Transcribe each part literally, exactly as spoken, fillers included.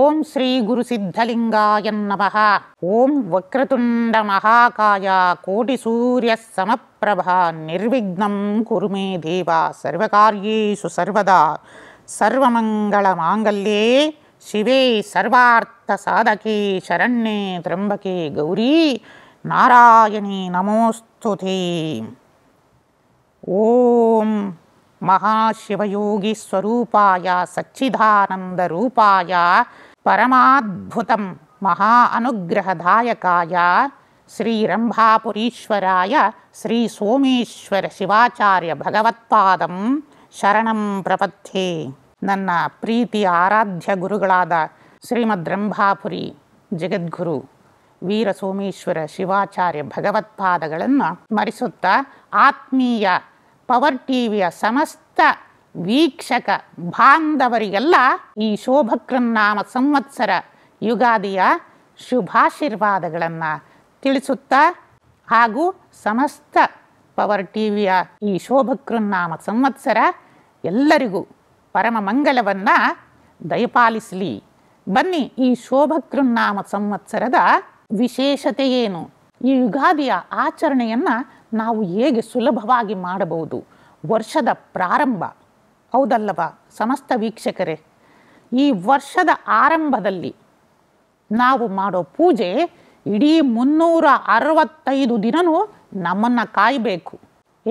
ओम श्री गुरु सिद्धलिंगाय नमः। ओम वक्रतुंड महाकाय कोटि सूर्य समप्रभा निर्विघ्नं कुरु मे देवा सर्वकार्येषु सर्वदा सर्वमंगल मांगल्ये शिवे सर्वार्थ साधके शरण्ये त्र्यंबके गौरी नारायणी नमोस्तुते। ओम महाशिवयोगी स्वरूपाय सच्चिदानंद रूपाय परमाद्भुतं महा अनुग्रहदायकाय श्री रंभापुरीश्वराय श्री सोमेश्वर शिवाचार्य भगवत्पादं शरणं प्रपत्ये। ನನ್ನ ಪ್ರೀತಿ ಆರಾಧ್ಯ ಗುರುಗಳಾದ ಶ್ರೀಮದ್ ರಂಭಾಪುರಿ ಜಗದ್ಗುರು ವೀರ ಸೋಮೇಶ್ವರ ಶಿವಾಚಾರ್ಯ ಭಗವತ್ಪಾದಗಳನ್ನು ಸ್ಮರಿಸುತ್ತಾ ಆತ್ಮೀಯ ಪವರ್ ಟಿವಿಯ ಸಮಸ್ತ ವೀಕ್ಷಕ ಬಾಂಧವರಿಗೆಲ್ಲ ಈ ಶೋಭಕೃನ್ನಾಮ ಸಂವತ್ಸರ ಯುಗಾದಿಯ ಶುಭಾಶೀರ್ವಾದಗಳನ್ನು ತಿಳಿಸುತ್ತಾ ಹಾಗೂ ಸಮಸ್ತ ಪವರ್ ಟಿವಿಯ ಈ ಶೋಭಕೃನ್ನಾಮ ಸಂವತ್ಸರ ಎಲ್ಲರಿಗೂ ಪರಮ ಮಂಗಲವನ್ನು ದಯಪಾಲಿಸಲಿ. ಬನ್ನಿ, ಈ ಶೋಭಕೃನ್ನಾಮ ಸಂವತ್ಸರದ ವಿಶೇಷತೆ ಏನು, ಈ ಯುಗಾದಿಯ ಆಚರಣೆಯನ್ನು ನಾವು ಹೇಗೆ ಸುಲಭವಾಗಿ ಮಾಡಬಹುದು, ವರ್ಷದ ಪ್ರಾರಂಭ ಹೌದಲ್ಲವ ಸಮಸ್ತ ವೀಕ್ಷಕರೇ. ಈ ವರ್ಷದ ಆರಂಭದಲ್ಲಿ ನಾವು ಮಾಡೋ ಪೂಜೆ ಇಡೀ ಮುನ್ನೂರ ಅರವತ್ತೈದು ದಿನವೂ ನಮ್ಮನ್ನು ಕಾಯಬೇಕು.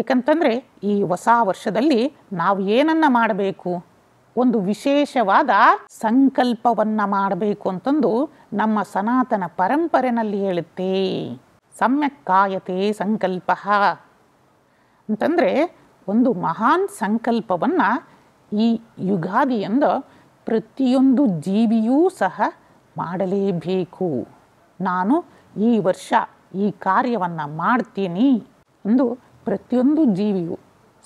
ಏಕೆಂತಂದರೆ ಈ ಹೊಸ ವರ್ಷದಲ್ಲಿ ನಾವು ಏನನ್ನು ಮಾಡಬೇಕು, ಒಂದು ವಿಶೇಷವಾದ ಸಂಕಲ್ಪವನ್ನು ಮಾಡಬೇಕು ಅಂತಂದು ನಮ್ಮ ಸನಾತನ ಪರಂಪರೆಯಲ್ಲಿ ಹೇಳುತ್ತೆ. ಸಮ್ಯಕ್ ಕಾಯತೆ ಸಂಕಲ್ಪ ಅಂತಂದರೆ ಒಂದು ಮಹಾನ್ ಸಂಕಲ್ಪವನ್ನು ಈ ಯುಗಾದಿಯಿಂದ ಪ್ರತಿಯೊಂದು ಜೀವಿಯೂ ಸಹ ಮಾಡಲೇಬೇಕು. ನಾನು ಈ ವರ್ಷ ಈ ಕಾರ್ಯವನ್ನು ಮಾಡ್ತೀನಿ ಎಂದು ಪ್ರತಿಯೊಂದು ಜೀವಿಯು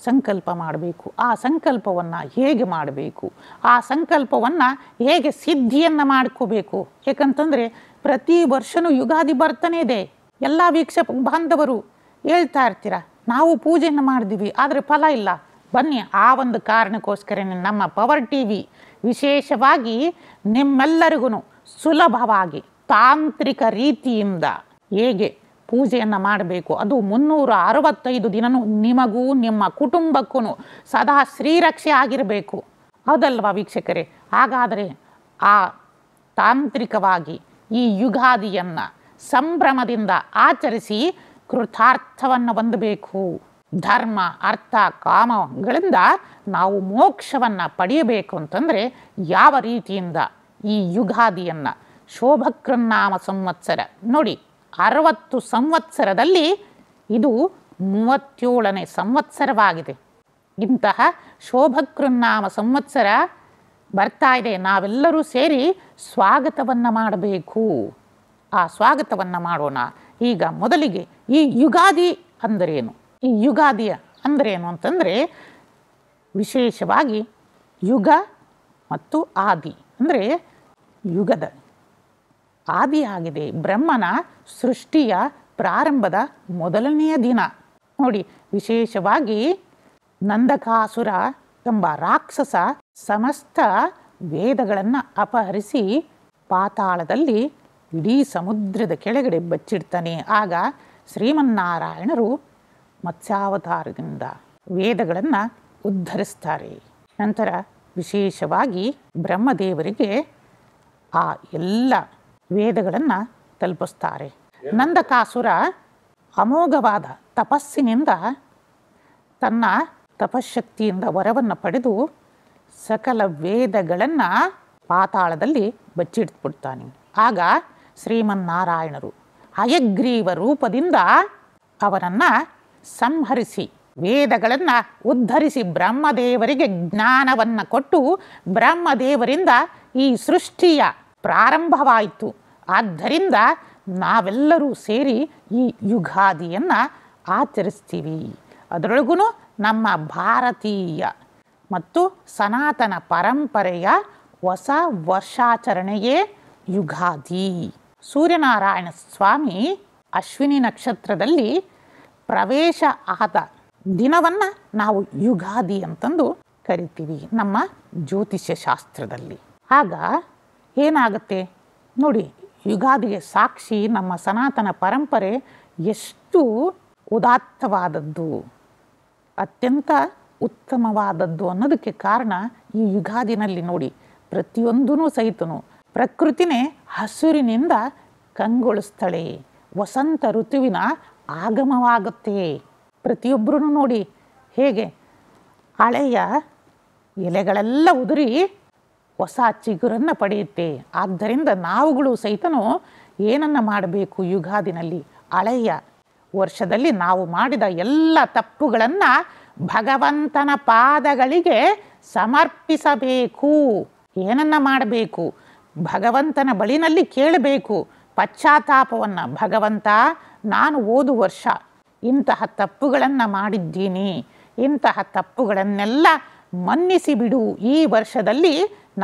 ಸಂಕಲ್ಪ ಮಾಡಬೇಕು. ಆ ಸಂಕಲ್ಪವನ್ನು ಹೇಗೆ ಮಾಡಬೇಕು, ಆ ಸಂಕಲ್ಪವನ್ನು ಹೇಗೆ ಸಿದ್ಧಿಯನ್ನು ಮಾಡ್ಕೋಬೇಕು, ಏಕೆಂತಂದರೆ ಪ್ರತಿ ವರ್ಷವೂ ಯುಗಾದಿ ಬರ್ತಾನೆ ಇದೆ. ಎಲ್ಲ ವೀಕ್ಷಕ ಬಾಂಧವರು ಹೇಳ್ತಾ ಇರ್ತೀರ, ನಾವು ಪೂಜೆಯನ್ನು ಮಾಡಿದ್ವಿ ಆದರೆ ಫಲ ಇಲ್ಲ. ಬನ್ನಿ, ಆ ಒಂದು ಕಾರಣಕ್ಕೋಸ್ಕರನೇ ನಮ್ಮ ಪವರ್ ಟಿ ವಿ ವಿಶೇಷವಾಗಿ ನಿಮ್ಮೆಲ್ಲರಿಗೂ ಸುಲಭವಾಗಿ ತಾಂತ್ರಿಕ ರೀತಿಯಿಂದ ಹೇಗೆ ಪೂಜೆಯನ್ನು ಮಾಡಬೇಕು, ಅದು ಮುನ್ನೂರ ಅರವತ್ತೈದು ದಿನವೂ ನಿಮಗೂ ನಿಮ್ಮ ಕುಟುಂಬಕ್ಕೂ ಸದಾ ಶ್ರೀರಕ್ಷೆ ಆಗಿರಬೇಕು ಹೌದಲ್ವಾ ವೀಕ್ಷಕರೇ. ಹಾಗಾದರೆ ಆ ತಾಂತ್ರಿಕವಾಗಿ ಈ ಯುಗಾದಿಯನ್ನು ಸಂಭ್ರಮದಿಂದ ಆಚರಿಸಿ ಕೃತಾರ್ಥವನ್ನು ಹೊಂದಬೇಕು. ಧರ್ಮ ಅರ್ಥ ಕಾಮಗಳಿಂದ ನಾವು ಮೋಕ್ಷವನ್ನು ಪಡೆಯಬೇಕು ಅಂತಂದರೆ ಯಾವ ರೀತಿಯಿಂದ ಈ ಯುಗಾದಿಯನ್ನು ಶೋಭಕೃನ್ನಾಮ ಸಂವತ್ಸರ ನೋಡಿ, ಅರವತ್ತು ಸಂವತ್ಸರದಲ್ಲಿ ಇದು ಮೂವತ್ತೇಳನೇ ಸಂವತ್ಸರವಾಗಿದೆ. ಇಂತಹ ಶೋಭಕೃನ್ನಾಮ ಸಂವತ್ಸರ ಬರ್ತಾ ಇದೆ. ನಾವೆಲ್ಲರೂ ಸೇರಿ ಸ್ವಾಗತವನ್ನು ಮಾಡಬೇಕು. ಆ ಸ್ವಾಗತವನ್ನು ಮಾಡೋಣ. ಈಗ ಮೊದಲಿಗೆ ಈ ಯುಗಾದಿ ಅಂದರೇನು, ಈ ಯುಗಾದಿಯ ಅಂದರೇನು ಅಂತಂದರೆ ವಿಶೇಷವಾಗಿ ಯುಗ ಮತ್ತು ಆದಿ ಅಂದರೆ ಯುಗದ ಆದಿಯಾಗಿದೆ. ಬ್ರಹ್ಮನ ಸೃಷ್ಟಿಯ ಪ್ರಾರಂಭದ ಮೊದಲನೆಯ ದಿನ ನೋಡಿ, ವಿಶೇಷವಾಗಿ ನಂದಕಾಸುರ ಎಂಬ ರಾಕ್ಷಸ ಸಮಸ್ತ ವೇದಗಳನ್ನು ಅಪಹರಿಸಿ ಪಾತಾಳದಲ್ಲಿ ಇಡೀ ಸಮುದ್ರದ ಕೆಳಗಡೆ ಬಚ್ಚಿಡ್ತಾನೆ. ಆಗ ಶ್ರೀಮನ್ನಾರಾಯಣರು ಮತ್ಸ್ಯಾವತಾರದಿಂದ ವೇದಗಳನ್ನು ಉದ್ಧರಿಸ್ತಾರೆ. ನಂತರ ವಿಶೇಷವಾಗಿ ಬ್ರಹ್ಮದೇವರಿಗೆ ಆ ಎಲ್ಲ ವೇದಗಳನ್ನು ತಲುಪಿಸ್ತಾರೆ. ನಂದಕಾಸುರ ಅಮೋಘವಾದ ತಪಸ್ಸಿನಿಂದ ತನ್ನ ತಪಶಕ್ತಿಯಿಂದ ವರವನ್ನು ಪಡೆದು ಸಕಲ ವೇದಗಳನ್ನು ಪಾತಾಳದಲ್ಲಿ ಬಚ್ಚಿಟ್ಬಿಡ್ತಾನೆ. ಆಗ ಶ್ರೀಮನ್ನಾರಾಯಣರು ಹಯಗ್ರೀವ ರೂಪದಿಂದ ಅವರನ್ನು ಸಂಹರಿಸಿ ವೇದಗಳನ್ನು ಉದ್ಧರಿಸಿ ಬ್ರಹ್ಮದೇವರಿಗೆ ಜ್ಞಾನವನ್ನು ಕೊಟ್ಟು ಬ್ರಹ್ಮದೇವರಿಂದ ಈ ಸೃಷ್ಟಿಯ ಪ್ರಾರಂಭವಾಯಿತು. ಆದ್ದರಿಂದ ನಾವೆಲ್ಲರೂ ಸೇರಿ ಈ ಯುಗಾದಿಯನ್ನು ಆಚರಿಸ್ತೀವಿ. ಅದರೊಳಗೂ ನಮ್ಮ ಭಾರತೀಯ ಮತ್ತು ಸನಾತನ ಪರಂಪರೆಯ ಹೊಸ ವರ್ಷಾಚರಣೆಯೇ ಯುಗಾದಿ. ಸೂರ್ಯನಾರಾಯಣ ಸ್ವಾಮಿ ಅಶ್ವಿನಿ ನಕ್ಷತ್ರದಲ್ಲಿ ಪ್ರವೇಶ ಆದ ದಿನವನ್ನು ನಾವು ಯುಗಾದಿ ಅಂತಂದು ಕರಿತೀವಿ ನಮ್ಮ ಜ್ಯೋತಿಷ್ಯ ಶಾಸ್ತ್ರದಲ್ಲಿ. ಆಗ ಏನಾಗುತ್ತೆ ನೋಡಿ ಯುಗಾದಿಗೆ ಸಾಕ್ಷಿ ನಮ್ಮ ಸನಾತನ ಪರಂಪರೆ ಎಷ್ಟು ಉದಾತ್ತವಾದದ್ದು ಅತ್ಯಂತ ಉತ್ತಮವಾದದ್ದು ಅನ್ನೋದಕ್ಕೆ ಕಾರಣ ಈ ಯುಗಾದಿನಲ್ಲಿ ನೋಡಿ ಪ್ರತಿಯೊಂದನೂ ಸಹಿತನು ಪ್ರಕೃತಿನೇ ಹಸುರಿನಿಂದ ಕಂಗೊಳಿಸುತ್ತಳೆ ವಸಂತ ಋತುವಿನ ಆಗಮವಾಗುತ್ತೆ ಪ್ರತಿಯೊಬ್ಬರೂ ನೋಡಿ ಹೇಗೆ ಹಳೆಯ ಎಲೆಗಳೆಲ್ಲ ಉದುರಿ ಹೊಸ ಚಿಗುರನ್ನು ಪಡೆಯುತ್ತೆ ಆದ್ದರಿಂದ ನಾವುಗಳು ಸಹಿತನು ಏನನ್ನ ಮಾಡಬೇಕು ಯುಗಾದಿನಲ್ಲಿ ಹಳೆಯ ವರ್ಷದಲ್ಲಿ ನಾವು ಮಾಡಿದ ಎಲ್ಲ ತಪ್ಪುಗಳನ್ನು ಭಗವಂತನ ಪಾದಗಳಿಗೆ ಸಮರ್ಪಿಸಬೇಕು ಏನನ್ನ ಮಾಡಬೇಕು ಭಗವಂತನ ಬಳಿನಲ್ಲಿ ಕೇಳಬೇಕು ಪಶ್ಚಾತ್ತಾಪವನ್ನು ಭಗವಂತ ನಾನು ಓದು ವರ್ಷ ಇಂತಹ ತಪ್ಪುಗಳನ್ನು ಮಾಡಿದ್ದೀನಿ ಇಂತಹ ತಪ್ಪುಗಳನ್ನೆಲ್ಲ ಮನ್ನಿಸಿ ಬಿಡು ಈ ವರ್ಷದಲ್ಲಿ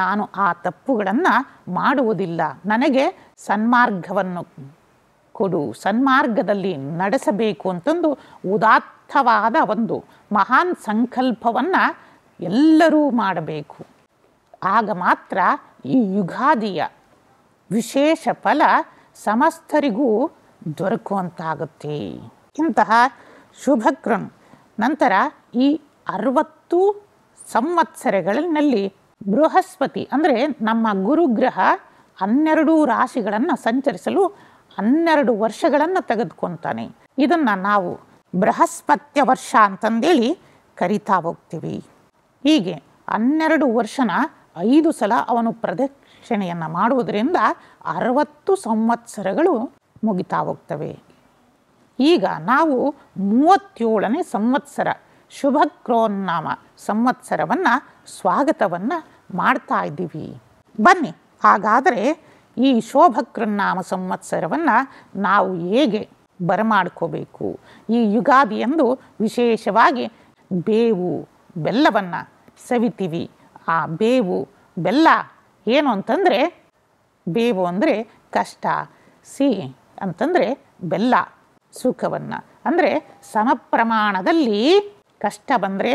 ನಾನು ಆ ತಪ್ಪುಗಳನ್ನು ಮಾಡುವುದಿಲ್ಲ ನನಗೆ ಸನ್ಮಾರ್ಗವನ್ನು ಕೊಡು ಸನ್ಮಾರ್ಗದಲ್ಲಿ ನಡೆಸಬೇಕು ಅಂತಂದು ಉದಾತ್ತವಾದ ಒಂದು ಮಹಾನ್ ಸಂಕಲ್ಪವನ್ನು ಎಲ್ಲರೂ ಮಾಡಬೇಕು ಆಗ ಮಾತ್ರ ಈ ಯುಗಾದಿಯ ವಿಶೇಷ ಫಲ ಸಮಸ್ತರಿಗೂ ದೊರಕುವಂತಾಗುತ್ತೆ ಇಂತಹ ಶುಭಕ್ರಮ ನಂತರ ಈ ಅರವತ್ತು ಸಂವತ್ಸರಗಳಲ್ಲಿ ಬೃಹಸ್ಪತಿ ಅಂದರೆ ನಮ್ಮ ಗುರುಗ್ರಹ ಹನ್ನೆರಡು ರಾಶಿಗಳನ್ನು ಸಂಚರಿಸಲು ಹನ್ನೆರಡು ವರ್ಷಗಳನ್ನು ತೆಗೆದುಕೊಳ್ತಾನೆ ಇದನ್ನು ನಾವು ಬೃಹಸ್ಪತ್ಯ ವರ್ಷ ಅಂತಂದೇಳಿ ಕರಿತಾ ಹೋಗ್ತೀವಿ ಹೀಗೆ ಹನ್ನೆರಡು ವರ್ಷನ ಐದು ಸಲ ಅವನು ಪ್ರದಕ್ಷಿಣೆಯನ್ನು ಮಾಡುವುದರಿಂದ ಅರವತ್ತು ಸಂವತ್ಸರಗಳು ಮುಗಿತಾ ಹೋಗ್ತವೆ ಈಗ ನಾವು ಮೂವತ್ತೇಳನೇ ಸಂವತ್ಸರ ಶುಭಕ್ರೋನ್ನಾಮ ಸಂವತ್ಸರವನ್ನು ಸ್ವಾಗತವನ್ನು ಮಾಡ್ತಾ ಇದ್ದೀವಿ ಬನ್ನಿ ಹಾಗಾದರೆ ಈ ಶೋಭಕ್ರೋನ್ನಾಮ ಸಂವತ್ಸರವನ್ನು ನಾವು ಹೇಗೆ ಬರಮಾಡ್ಕೋಬೇಕು ಈ ಯುಗಾದಿಯಂದು ವಿಶೇಷವಾಗಿ ಬೇವು ಬೆಲ್ಲವನ್ನು ಸವಿತೀವಿ ಆ ಬೇವು ಬೆಲ್ಲ ಏನು ಅಂತಂದರೆ ಬೇವು ಅಂದರೆ ಕಷ್ಟ ಸಿಹಿ ಅಂತಂದರೆ ಬೆಲ್ಲ ಸುಖವನ್ನು ಅಂದರೆ ಸಮ ಪ್ರಮಾಣದಲ್ಲಿ ಕಷ್ಟ ಬಂದರೆ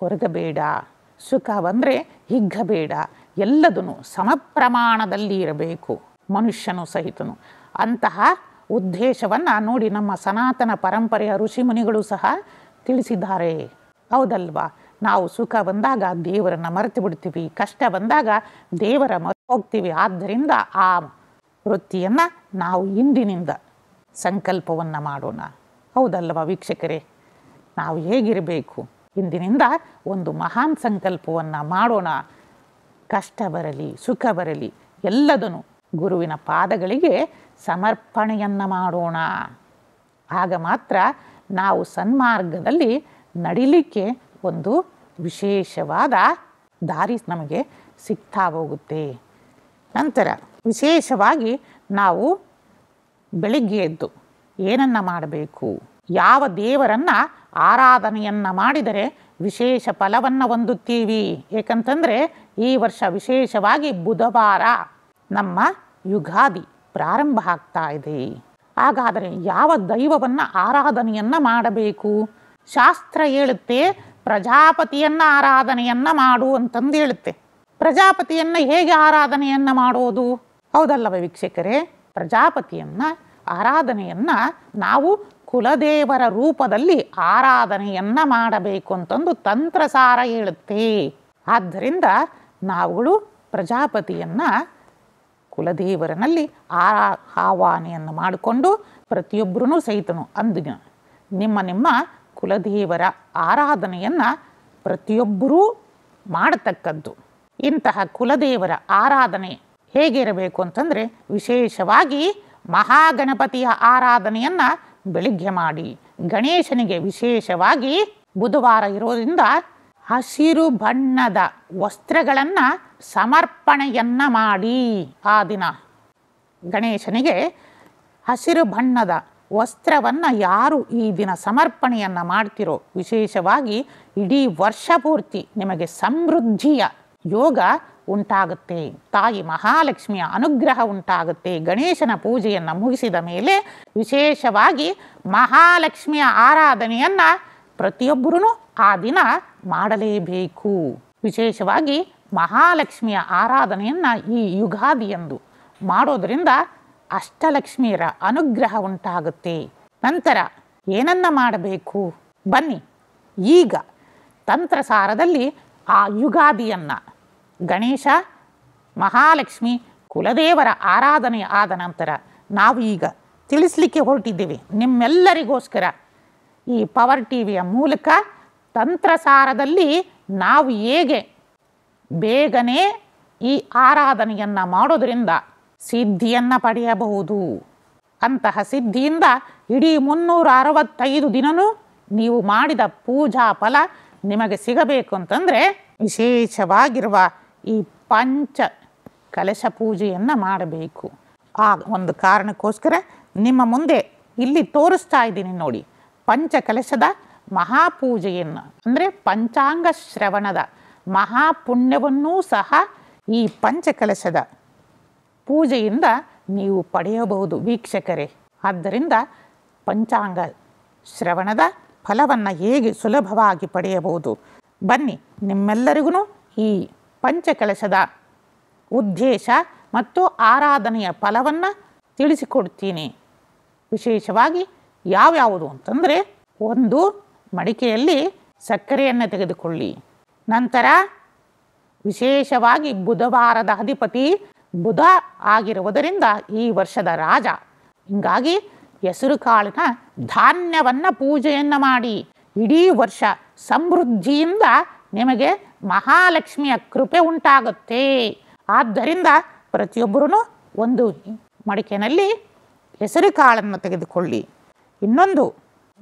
ಕೊರಗಬೇಡ ಸುಖ ಬಂದರೆ ಹಿಗ್ಗಬೇಡ ಎಲ್ಲದನ್ನು ಸಮ ಪ್ರಮಾಣದಲ್ಲಿ ಇರಬೇಕು ಮನುಷ್ಯನು ಸಹಿತನು ಅಂತಹ ಉದ್ದೇಶವನ್ನು ನೋಡಿ ನಮ್ಮ ಸನಾತನ ಪರಂಪರೆಯ ಋಷಿಮುನಿಗಳು ಸಹ ತಿಳಿಸಿದ್ದಾರೆ ಹೌದಲ್ವಾ ನಾವು ಸುಖ ಬಂದಾಗ ದೇವರನ್ನು ಮರೆತು ಬಿಡ್ತೀವಿ ಕಷ್ಟ ಬಂದಾಗ ದೇವರ ಮರೆತು ಹೋಗ್ತೀವಿ ಆದ್ದರಿಂದ ಆ ವೃತ್ತಿಯನ್ನು ನಾವು ಇಂದಿನಿಂದ ಸಂಕಲ್ಪವನ್ನು ಮಾಡೋಣ ಹೌದಲ್ವಾ ವೀಕ್ಷಕರೇ ನಾವು ಹೇಗಿರಬೇಕು ಇಂದಿನಿಂದ ಒಂದು ಮಹಾನ್ ಸಂಕಲ್ಪವನ್ನು ಮಾಡೋಣ ಕಷ್ಟ ಬರಲಿ ಸುಖ ಬರಲಿ ಎಲ್ಲದನ್ನು ಗುರುವಿನ ಪಾದಗಳಿಗೆ ಸಮರ್ಪಣೆಯನ್ನು ಮಾಡೋಣ ಆಗ ಮಾತ್ರ ನಾವು ಸನ್ಮಾರ್ಗದಲ್ಲಿ ನಡಿಲಿಕ್ಕೆ ಒಂದು ವಿಶೇಷವಾದ ದಾರಿ ನಮಗೆ ಸಿಗ್ತಾ ಹೋಗುತ್ತೆ ನಂತರ ವಿಶೇಷವಾಗಿ ನಾವು ಬೆಳಿಗ್ಗೆ ಎದ್ದು ಏನನ್ನು ಮಾಡಬೇಕು ಯಾವ ದೇವರನ್ನು ಆರಾಧನೆಯನ್ನು ಮಾಡಿದರೆ ವಿಶೇಷ ಫಲವನ್ನು ಹೊಂದುತ್ತೀವಿ ಏಕೆಂತಂದರೆ ಈ ವರ್ಷ ವಿಶೇಷವಾಗಿ ಬುಧವಾರ ನಮ್ಮ ಯುಗಾದಿ ಪ್ರಾರಂಭ ಆಗ್ತಾ ಇದೆ ಹಾಗಾದರೆ ಯಾವ ದೈವವನ್ನು ಆರಾಧನೆಯನ್ನು ಮಾಡಬೇಕು ಶಾಸ್ತ್ರ ಹೇಳುತ್ತೆ ಪ್ರಜಾಪತಿಯನ್ನು ಆರಾಧನೆಯನ್ನು ಮಾಡು ಅಂತಂದು ಹೇಳುತ್ತೆ ಪ್ರಜಾಪತಿಯನ್ನು ಹೇಗೆ ಆರಾಧನೆಯನ್ನು ಮಾಡೋದು ಹೌದಲ್ಲವ ವೀಕ್ಷಕರೇ ಪ್ರಜಾಪತಿಯನ್ನು ಆರಾಧನೆಯನ್ನು ನಾವು ಕುಲದೇವರ ರೂಪದಲ್ಲಿ ಆರಾಧನೆಯನ್ನು ಮಾಡಬೇಕು ಅಂತಂದು ತಂತ್ರಸಾರ ಹೇಳುತ್ತೆ ಆದ್ದರಿಂದ ನಾವುಗಳು ಪ್ರಜಾಪತಿಯನ್ನು ಕುಲದೇವರನಲ್ಲಿ ಆರಾ ಆವಾಹನೆಯನ್ನು ಮಾಡಿಕೊಂಡು ಪ್ರತಿಯೊಬ್ಬರೂ ಸಹಿತನು ಅಂದಿನ ನಿಮ್ಮ ನಿಮ್ಮ ಕುಲದೇವರ ಆರಾಧನೆಯನ್ನು ಪ್ರತಿಯೊಬ್ಬರೂ ಮಾಡತಕ್ಕದ್ದು ಇಂತಹ ಕುಲದೇವರ ಆರಾಧನೆ ಹೇಗಿರಬೇಕು ಅಂತಂದರೆ ವಿಶೇಷವಾಗಿ ಮಹಾಗಣಪತಿಯ ಆರಾಧನೆಯನ್ನು ಬೆಳಿಗ್ಗೆ ಮಾಡಿ ಗಣೇಶನಿಗೆ ವಿಶೇಷವಾಗಿ ಬುಧವಾರ ಇರೋದ್ರಿಂದ ಹಸಿರು ಬಣ್ಣದ ವಸ್ತ್ರಗಳನ್ನು ಸಮರ್ಪಣೆಯನ್ನು ಮಾಡಿ ಆ ದಿನ ಗಣೇಶನಿಗೆ ಹಸಿರು ಬಣ್ಣದ ವಸ್ತ್ರವನ್ನು ಯಾರು ಈ ದಿನ ಸಮರ್ಪಣೆಯನ್ನು ಮಾಡ್ತಿರೋ ವಿಶೇಷವಾಗಿ ಇಡೀ ವರ್ಷ ಪೂರ್ತಿ ನಿಮಗೆ ಸಮೃದ್ಧಿಯ ಯೋಗ ಉಂಟಾಗುತ್ತೆ ತಾಯಿ ಮಹಾಲಕ್ಷ್ಮಿಯ ಅನುಗ್ರಹ ಉಂಟಾಗುತ್ತೆ ಗಣೇಶನ ಪೂಜೆಯನ್ನು ಮುಗಿಸಿದ ಮೇಲೆ ವಿಶೇಷವಾಗಿ ಮಹಾಲಕ್ಷ್ಮಿಯ ಆರಾಧನೆಯನ್ನು ಪ್ರತಿಯೊಬ್ಬರೂ ಆ ದಿನ ಮಾಡಲೇಬೇಕು ವಿಶೇಷವಾಗಿ ಮಹಾಲಕ್ಷ್ಮಿಯ ಆರಾಧನೆಯನ್ನು ಈ ಯುಗಾದಿಯಂದು ಮಾಡೋದರಿಂದ ಅಷ್ಟಲಕ್ಷ್ಮಿಯರ ಅನುಗ್ರಹ ಉಂಟಾಗುತ್ತೆ. ನಂತರ ಏನನ್ನು ಮಾಡಬೇಕು? ಬನ್ನಿ, ಈಗ ತಂತ್ರಸಾರದಲ್ಲಿ ಆ ಯುಗಾದಿಯನ್ನು ಗಣೇಶ ಮಹಾಲಕ್ಷ್ಮಿ ಕುಲದೇವರ ಆರಾಧನೆ ಆದ ನಂತರ ನಾವೀಗ ತಿಳಿಸಲಿಕ್ಕೆ ಹೊರಟಿದ್ದೇವೆ. ನಿಮ್ಮೆಲ್ಲರಿಗೋಸ್ಕರ ಈ ಪವರ್ ಟಿ ವಿಯ ಮೂಲಕ ತಂತ್ರಸಾರದಲ್ಲಿ ನಾವು ಹೇಗೆ ಬೇಗನೆ ಈ ಆರಾಧನೆಯನ್ನು ಮಾಡೋದರಿಂದ ಸಿದ್ಧಿಯನ್ನು ಪಡೆಯಬಹುದು, ಅಂತಹ ಸಿದ್ಧಿಯಿಂದ ಇಡೀ ಮುನ್ನೂರ ಅರವತ್ತೈದು ದಿನವೂ ನೀವು ಮಾಡಿದ ಪೂಜಾ ಫಲ ನಿಮಗೆ ಸಿಗಬೇಕು ಅಂತಂದರೆ ವಿಶೇಷವಾಗಿರುವ ಈ ಪಂಚ ಕಲಶ ಪೂಜೆಯನ್ನು ಮಾಡಬೇಕು. ಆ ಒಂದು ಕಾರಣಕ್ಕೋಸ್ಕರ ನಿಮ್ಮ ಮುಂದೆ ಇಲ್ಲಿ ತೋರಿಸ್ತಾ ಇದ್ದೀನಿ ನೋಡಿ, ಪಂಚಕಲಶದ ಮಹಾಪೂಜೆಯನ್ನು ಅಂದರೆ ಪಂಚಾಂಗ ಶ್ರವಣದ ಮಹಾಪುಣ್ಯವನ್ನೂ ಸಹ ಈ ಪಂಚಕಲಶದ ಪೂಜೆಯಿಂದ ನೀವು ಪಡೆಯಬಹುದು ವೀಕ್ಷಕರೇ. ಆದ್ದರಿಂದ ಪಂಚಾಂಗ ಶ್ರವಣದ ಫಲವನ್ನು ಹೇಗೆ ಸುಲಭವಾಗಿ ಪಡೆಯಬಹುದು, ಬನ್ನಿ ನಿಮ್ಮೆಲ್ಲರಿಗೂ ಈ ಪಂಚಕಲಶದ ಉದ್ದೇಶ ಮತ್ತು ಆರಾಧನೆಯ ಫಲವನ್ನು ತಿಳಿಸಿಕೊಡ್ತೀನಿ. ವಿಶೇಷವಾಗಿ ಯಾವ್ಯಾವುದು ಅಂತಂದರೆ, ಒಂದು ಮಡಿಕೆಯಲ್ಲಿ ಸಕ್ಕರೆಯನ್ನು ತೆಗೆದುಕೊಳ್ಳಿ. ನಂತರ ವಿಶೇಷವಾಗಿ ಬುಧವಾರದ ಅಧಿಪತಿ ಬುಧ ಆಗಿರುವುದರಿಂದ ಈ ವರ್ಷದ ರಾಜ, ಹೀಗಾಗಿ ಹೆಸರು ಕಾಳಿನ ಧಾನ್ಯವನ್ನು ಪೂಜೆಯನ್ನು ಮಾಡಿ. ಇಡೀ ವರ್ಷ ಸಮೃದ್ಧಿಯಿಂದ ನಿಮಗೆ ಮಹಾಲಕ್ಷ್ಮಿಯ ಕೃಪೆ ಉಂಟಾಗುತ್ತೆ. ಆದ್ದರಿಂದ ಪ್ರತಿಯೊಬ್ಬರೂ ಒಂದು ಮಡಿಕೆಯಲ್ಲಿ ಹೆಸರು ಕಾಳನ್ನು ತೆಗೆದುಕೊಳ್ಳಿ. ಇನ್ನೊಂದು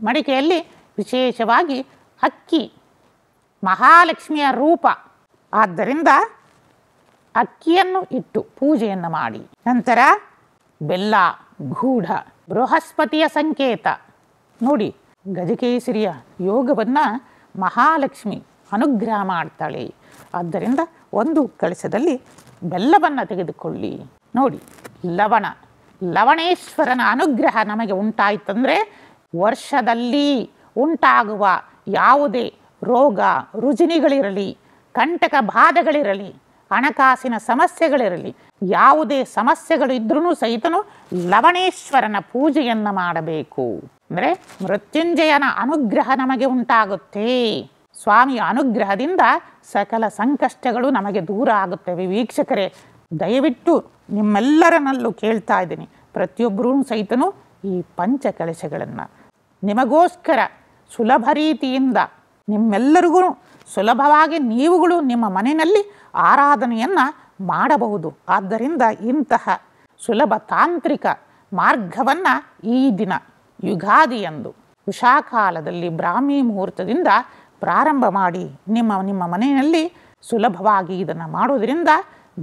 ಮಡಿಕೆಯಲ್ಲಿ ವಿಶೇಷವಾಗಿ ಅಕ್ಕಿ, ಮಹಾಲಕ್ಷ್ಮಿಯ ರೂಪ, ಆದ್ದರಿಂದ ಅಕ್ಕಿಯನ್ನು ಇಟ್ಟು ಪೂಜೆಯನ್ನು ಮಾಡಿ. ನಂತರ ಬೆಲ್ಲ, ಗೂಢ, ಬೃಹಸ್ಪತಿಯ ಸಂಕೇತ. ನೋಡಿ, ಗಜಕೇಸರಿಯ ಯೋಗವನ್ನು ಮಹಾಲಕ್ಷ್ಮಿ ಅನುಗ್ರಹ ಮಾಡ್ತಾಳೆ. ಆದ್ದರಿಂದ ಒಂದು ಕಳಸದಲ್ಲಿ ಬೆಲ್ಲವನ್ನು ತೆಗೆದುಕೊಳ್ಳಿ. ನೋಡಿ, ಲವಣ, ಲವಣೇಶ್ವರನ ಅನುಗ್ರಹ ನಮಗೆ ಉಂಟಾಯಿತಂದರೆ ವರ್ಷದಲ್ಲಿ ಉಂಟಾಗುವ ಯಾವುದೇ ರೋಗ ರುಜಿನಿಗಳಿರಲಿ, ಕಂಟಕ ಬಾಧೆಗಳಿರಲಿ, ಹಣಕಾಸಿನ ಸಮಸ್ಯೆಗಳಿರಲಿ, ಯಾವುದೇ ಸಮಸ್ಯೆಗಳು ಇದ್ರೂ ಸಹಿತನೂ ಲವಣೇಶ್ವರನ ಪೂಜೆಯನ್ನು ಮಾಡಬೇಕು. ಅಂದರೆ ಮೃತ್ಯುಂಜಯನ ಅನುಗ್ರಹ ನಮಗೆ ಉಂಟಾಗುತ್ತೆ. ಸ್ವಾಮಿಯ ಅನುಗ್ರಹದಿಂದ ಸಕಲ ಸಂಕಷ್ಟಗಳು ನಮಗೆ ದೂರ ಆಗುತ್ತವೆ ವೀಕ್ಷಕರೇ. ದಯವಿಟ್ಟು ನಿಮ್ಮೆಲ್ಲರನ್ನಲ್ಲೂ ಕೇಳ್ತಾ ಇದ್ದೀನಿ, ಪ್ರತಿಯೊಬ್ಬರೂ ಸಹಿತನೂ ಈ ಪಂಚಕಲಶಗಳನ್ನು ನಿಮಗೋಸ್ಕರ ಸುಲಭ ರೀತಿಯಿಂದ ನಿಮ್ಮೆಲ್ಲರಿಗೂ ಸುಲಭವಾಗಿ ನೀವುಗಳು ನಿಮ್ಮ ಮನೆಯಲ್ಲಿ ಆರಾಧನೆಯನ್ನು ಮಾಡಬಹುದು. ಆದ್ದರಿಂದ ಇಂತಹ ಸುಲಭ ತಾಂತ್ರಿಕ ಮಾರ್ಗವನ್ನು ಈ ದಿನ ಯುಗಾದಿಯಂದು ಉಷಾಕಾಲದಲ್ಲಿ ಬ್ರಾಹ್ಮಿ ಮುಹೂರ್ತದಿಂದ ಪ್ರಾರಂಭ ಮಾಡಿ ನಿಮ್ಮ ನಿಮ್ಮ ಮನೆಯಲ್ಲಿ ಸುಲಭವಾಗಿ ಇದನ್ನು ಮಾಡೋದರಿಂದ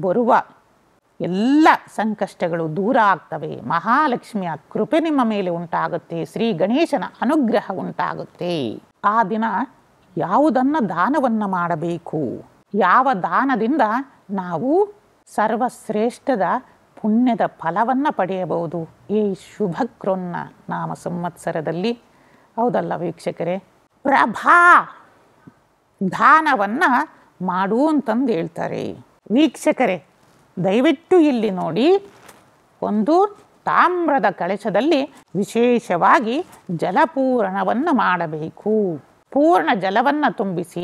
ಬರುವ ಎಲ್ಲ ಸಂಕಷ್ಟಗಳು ದೂರ ಆಗ್ತವೆ. ಮಹಾಲಕ್ಷ್ಮಿಯ ಕೃಪೆ ನಿಮ್ಮ ಮೇಲೆ ಉಂಟಾಗುತ್ತೆ, ಶ್ರೀ ಗಣೇಶನ ಅನುಗ್ರಹ ಉಂಟಾಗುತ್ತೆ. ಆ ದಿನ ಯಾವುದನ್ನು ದಾನವನ್ನು ಮಾಡಬೇಕು, ಯಾವ ದಾನದಿಂದ ನಾವು ಸರ್ವಶ್ರೇಷ್ಠದ ಪುಣ್ಯದ ಫಲವನ್ನು ಪಡೆಯಬಹುದು ಈ ಶುಭಕ್ರೊನ್ನ ನಾಮ ಸಂವತ್ಸರದಲ್ಲಿ, ಹೌದಲ್ಲ ವೀಕ್ಷಕರೇ. ಪ್ರಭಾ ದಾನವನ್ನು ಮಾಡು ಅಂತಂದು ಹೇಳ್ತಾರೆ ವೀಕ್ಷಕರೇ. ದಯವಿಟ್ಟು ಇಲ್ಲಿ ನೋಡಿ, ಒಂದು ತಾಮ್ರದ ಕಳಶದಲ್ಲಿ ವಿಶೇಷವಾಗಿ ಜಲಪೂರಣವನ್ನು ಮಾಡಬೇಕು. ಪೂರ್ಣ ಜಲವನ್ನು ತುಂಬಿಸಿ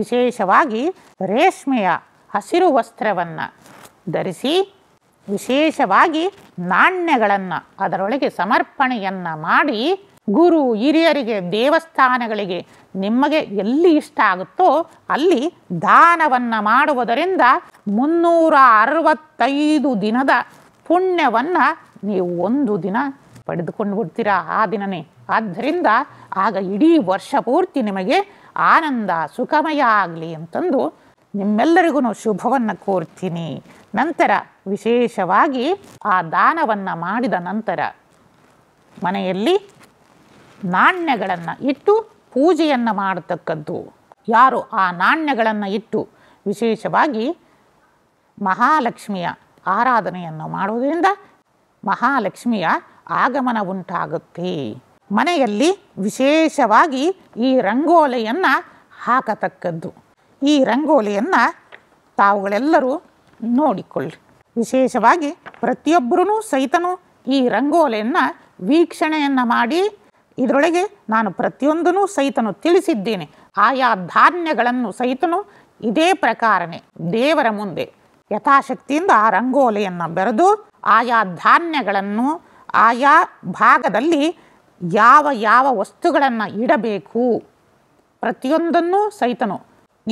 ವಿಶೇಷವಾಗಿ ರೇಷ್ಮೆಯ ಹಸಿರು ವಸ್ತ್ರವನ್ನು ಧರಿಸಿ ವಿಶೇಷವಾಗಿ ನಾಣ್ಯಗಳನ್ನು ಅದರೊಳಗೆ ಸಮರ್ಪಣೆಯನ್ನು ಮಾಡಿ ಗುರು ಹಿರಿಯರಿಗೆ, ದೇವಸ್ಥಾನಗಳಿಗೆ ನಿಮಗೆ ಎಲ್ಲಿ ಇಷ್ಟ ಆಗುತ್ತೋ ಅಲ್ಲಿ ದಾನವನ್ನು ಮಾಡುವುದರಿಂದ ಮುನ್ನೂರ ಅರವತ್ತೈದು ದಿನದ ಪುಣ್ಯವನ್ನು ನೀವು ಒಂದು ದಿನ ಪಡೆದುಕೊಂಡು ಬಿಡ್ತೀರಾ ಆ ದಿನನೇ. ಆದ್ದರಿಂದ ಆಗ ಇಡೀ ವರ್ಷ ಪೂರ್ತಿ ನಿಮಗೆ ಆನಂದ ಸುಖಮಯ ಆಗಲಿ ಅಂತಂದು ನಿಮ್ಮೆಲ್ಲರಿಗೂ ಶುಭವನ್ನು ಕೋರ್ತೀನಿ. ನಂತರ ವಿಶೇಷವಾಗಿ ಆ ದಾನವನ್ನು ಮಾಡಿದ ನಂತರ ಮನೆಯಲ್ಲಿ ನಾಣ್ಯಗಳನ್ನು ಇಟ್ಟು ಪೂಜೆಯನ್ನು ಮಾಡತಕ್ಕದ್ದು. ಯಾರು ಆ ನಾಣ್ಯಗಳನ್ನು ಇಟ್ಟು ವಿಶೇಷವಾಗಿ ಮಹಾಲಕ್ಷ್ಮಿಯ ಆರಾಧನೆಯನ್ನು ಮಾಡುವುದರಿಂದ ಮಹಾಲಕ್ಷ್ಮಿಯ ಆಗಮನ ಉಂಟಾಗುತ್ತೆ. ಮನೆಯಲ್ಲಿ ವಿಶೇಷವಾಗಿ ಈ ರಂಗೋಲೆಯನ್ನು ಹಾಕತಕ್ಕದ್ದು. ಈ ರಂಗೋಲಿಯನ್ನು ತಾವುಗಳೆಲ್ಲರೂ ನೋಡಿಕೊಳ್ಳಿ. ವಿಶೇಷವಾಗಿ ಪ್ರತಿಯೊಬ್ಬರೂ ಸಹಿತನು ಈ ರಂಗೋಲೆಯನ್ನು ವೀಕ್ಷಣೆಯನ್ನು ಮಾಡಿ ಇದರೊಳಗೆ ನಾನು ಪ್ರತಿಯೊಂದನ್ನು ಸಹಿತನು ತಿಳಿಸಿದ್ದೇನೆ. ಆಯಾ ಧಾನ್ಯಗಳನ್ನು ಸಹಿತನು ಇದೇ ಪ್ರಕಾರನೇ ದೇವರ ಮುಂದೆ ಯಥಾಶಕ್ತಿಯಿಂದ ಆ ರಂಗೋಲೆಯನ್ನು ಬೆರೆದು ಆಯಾ ಧಾನ್ಯಗಳನ್ನು ಆಯಾ ಭಾಗದಲ್ಲಿ ಯಾವ ಯಾವ ವಸ್ತುಗಳನ್ನು ಇಡಬೇಕು ಪ್ರತಿಯೊಂದನ್ನು ಸಹಿತನು.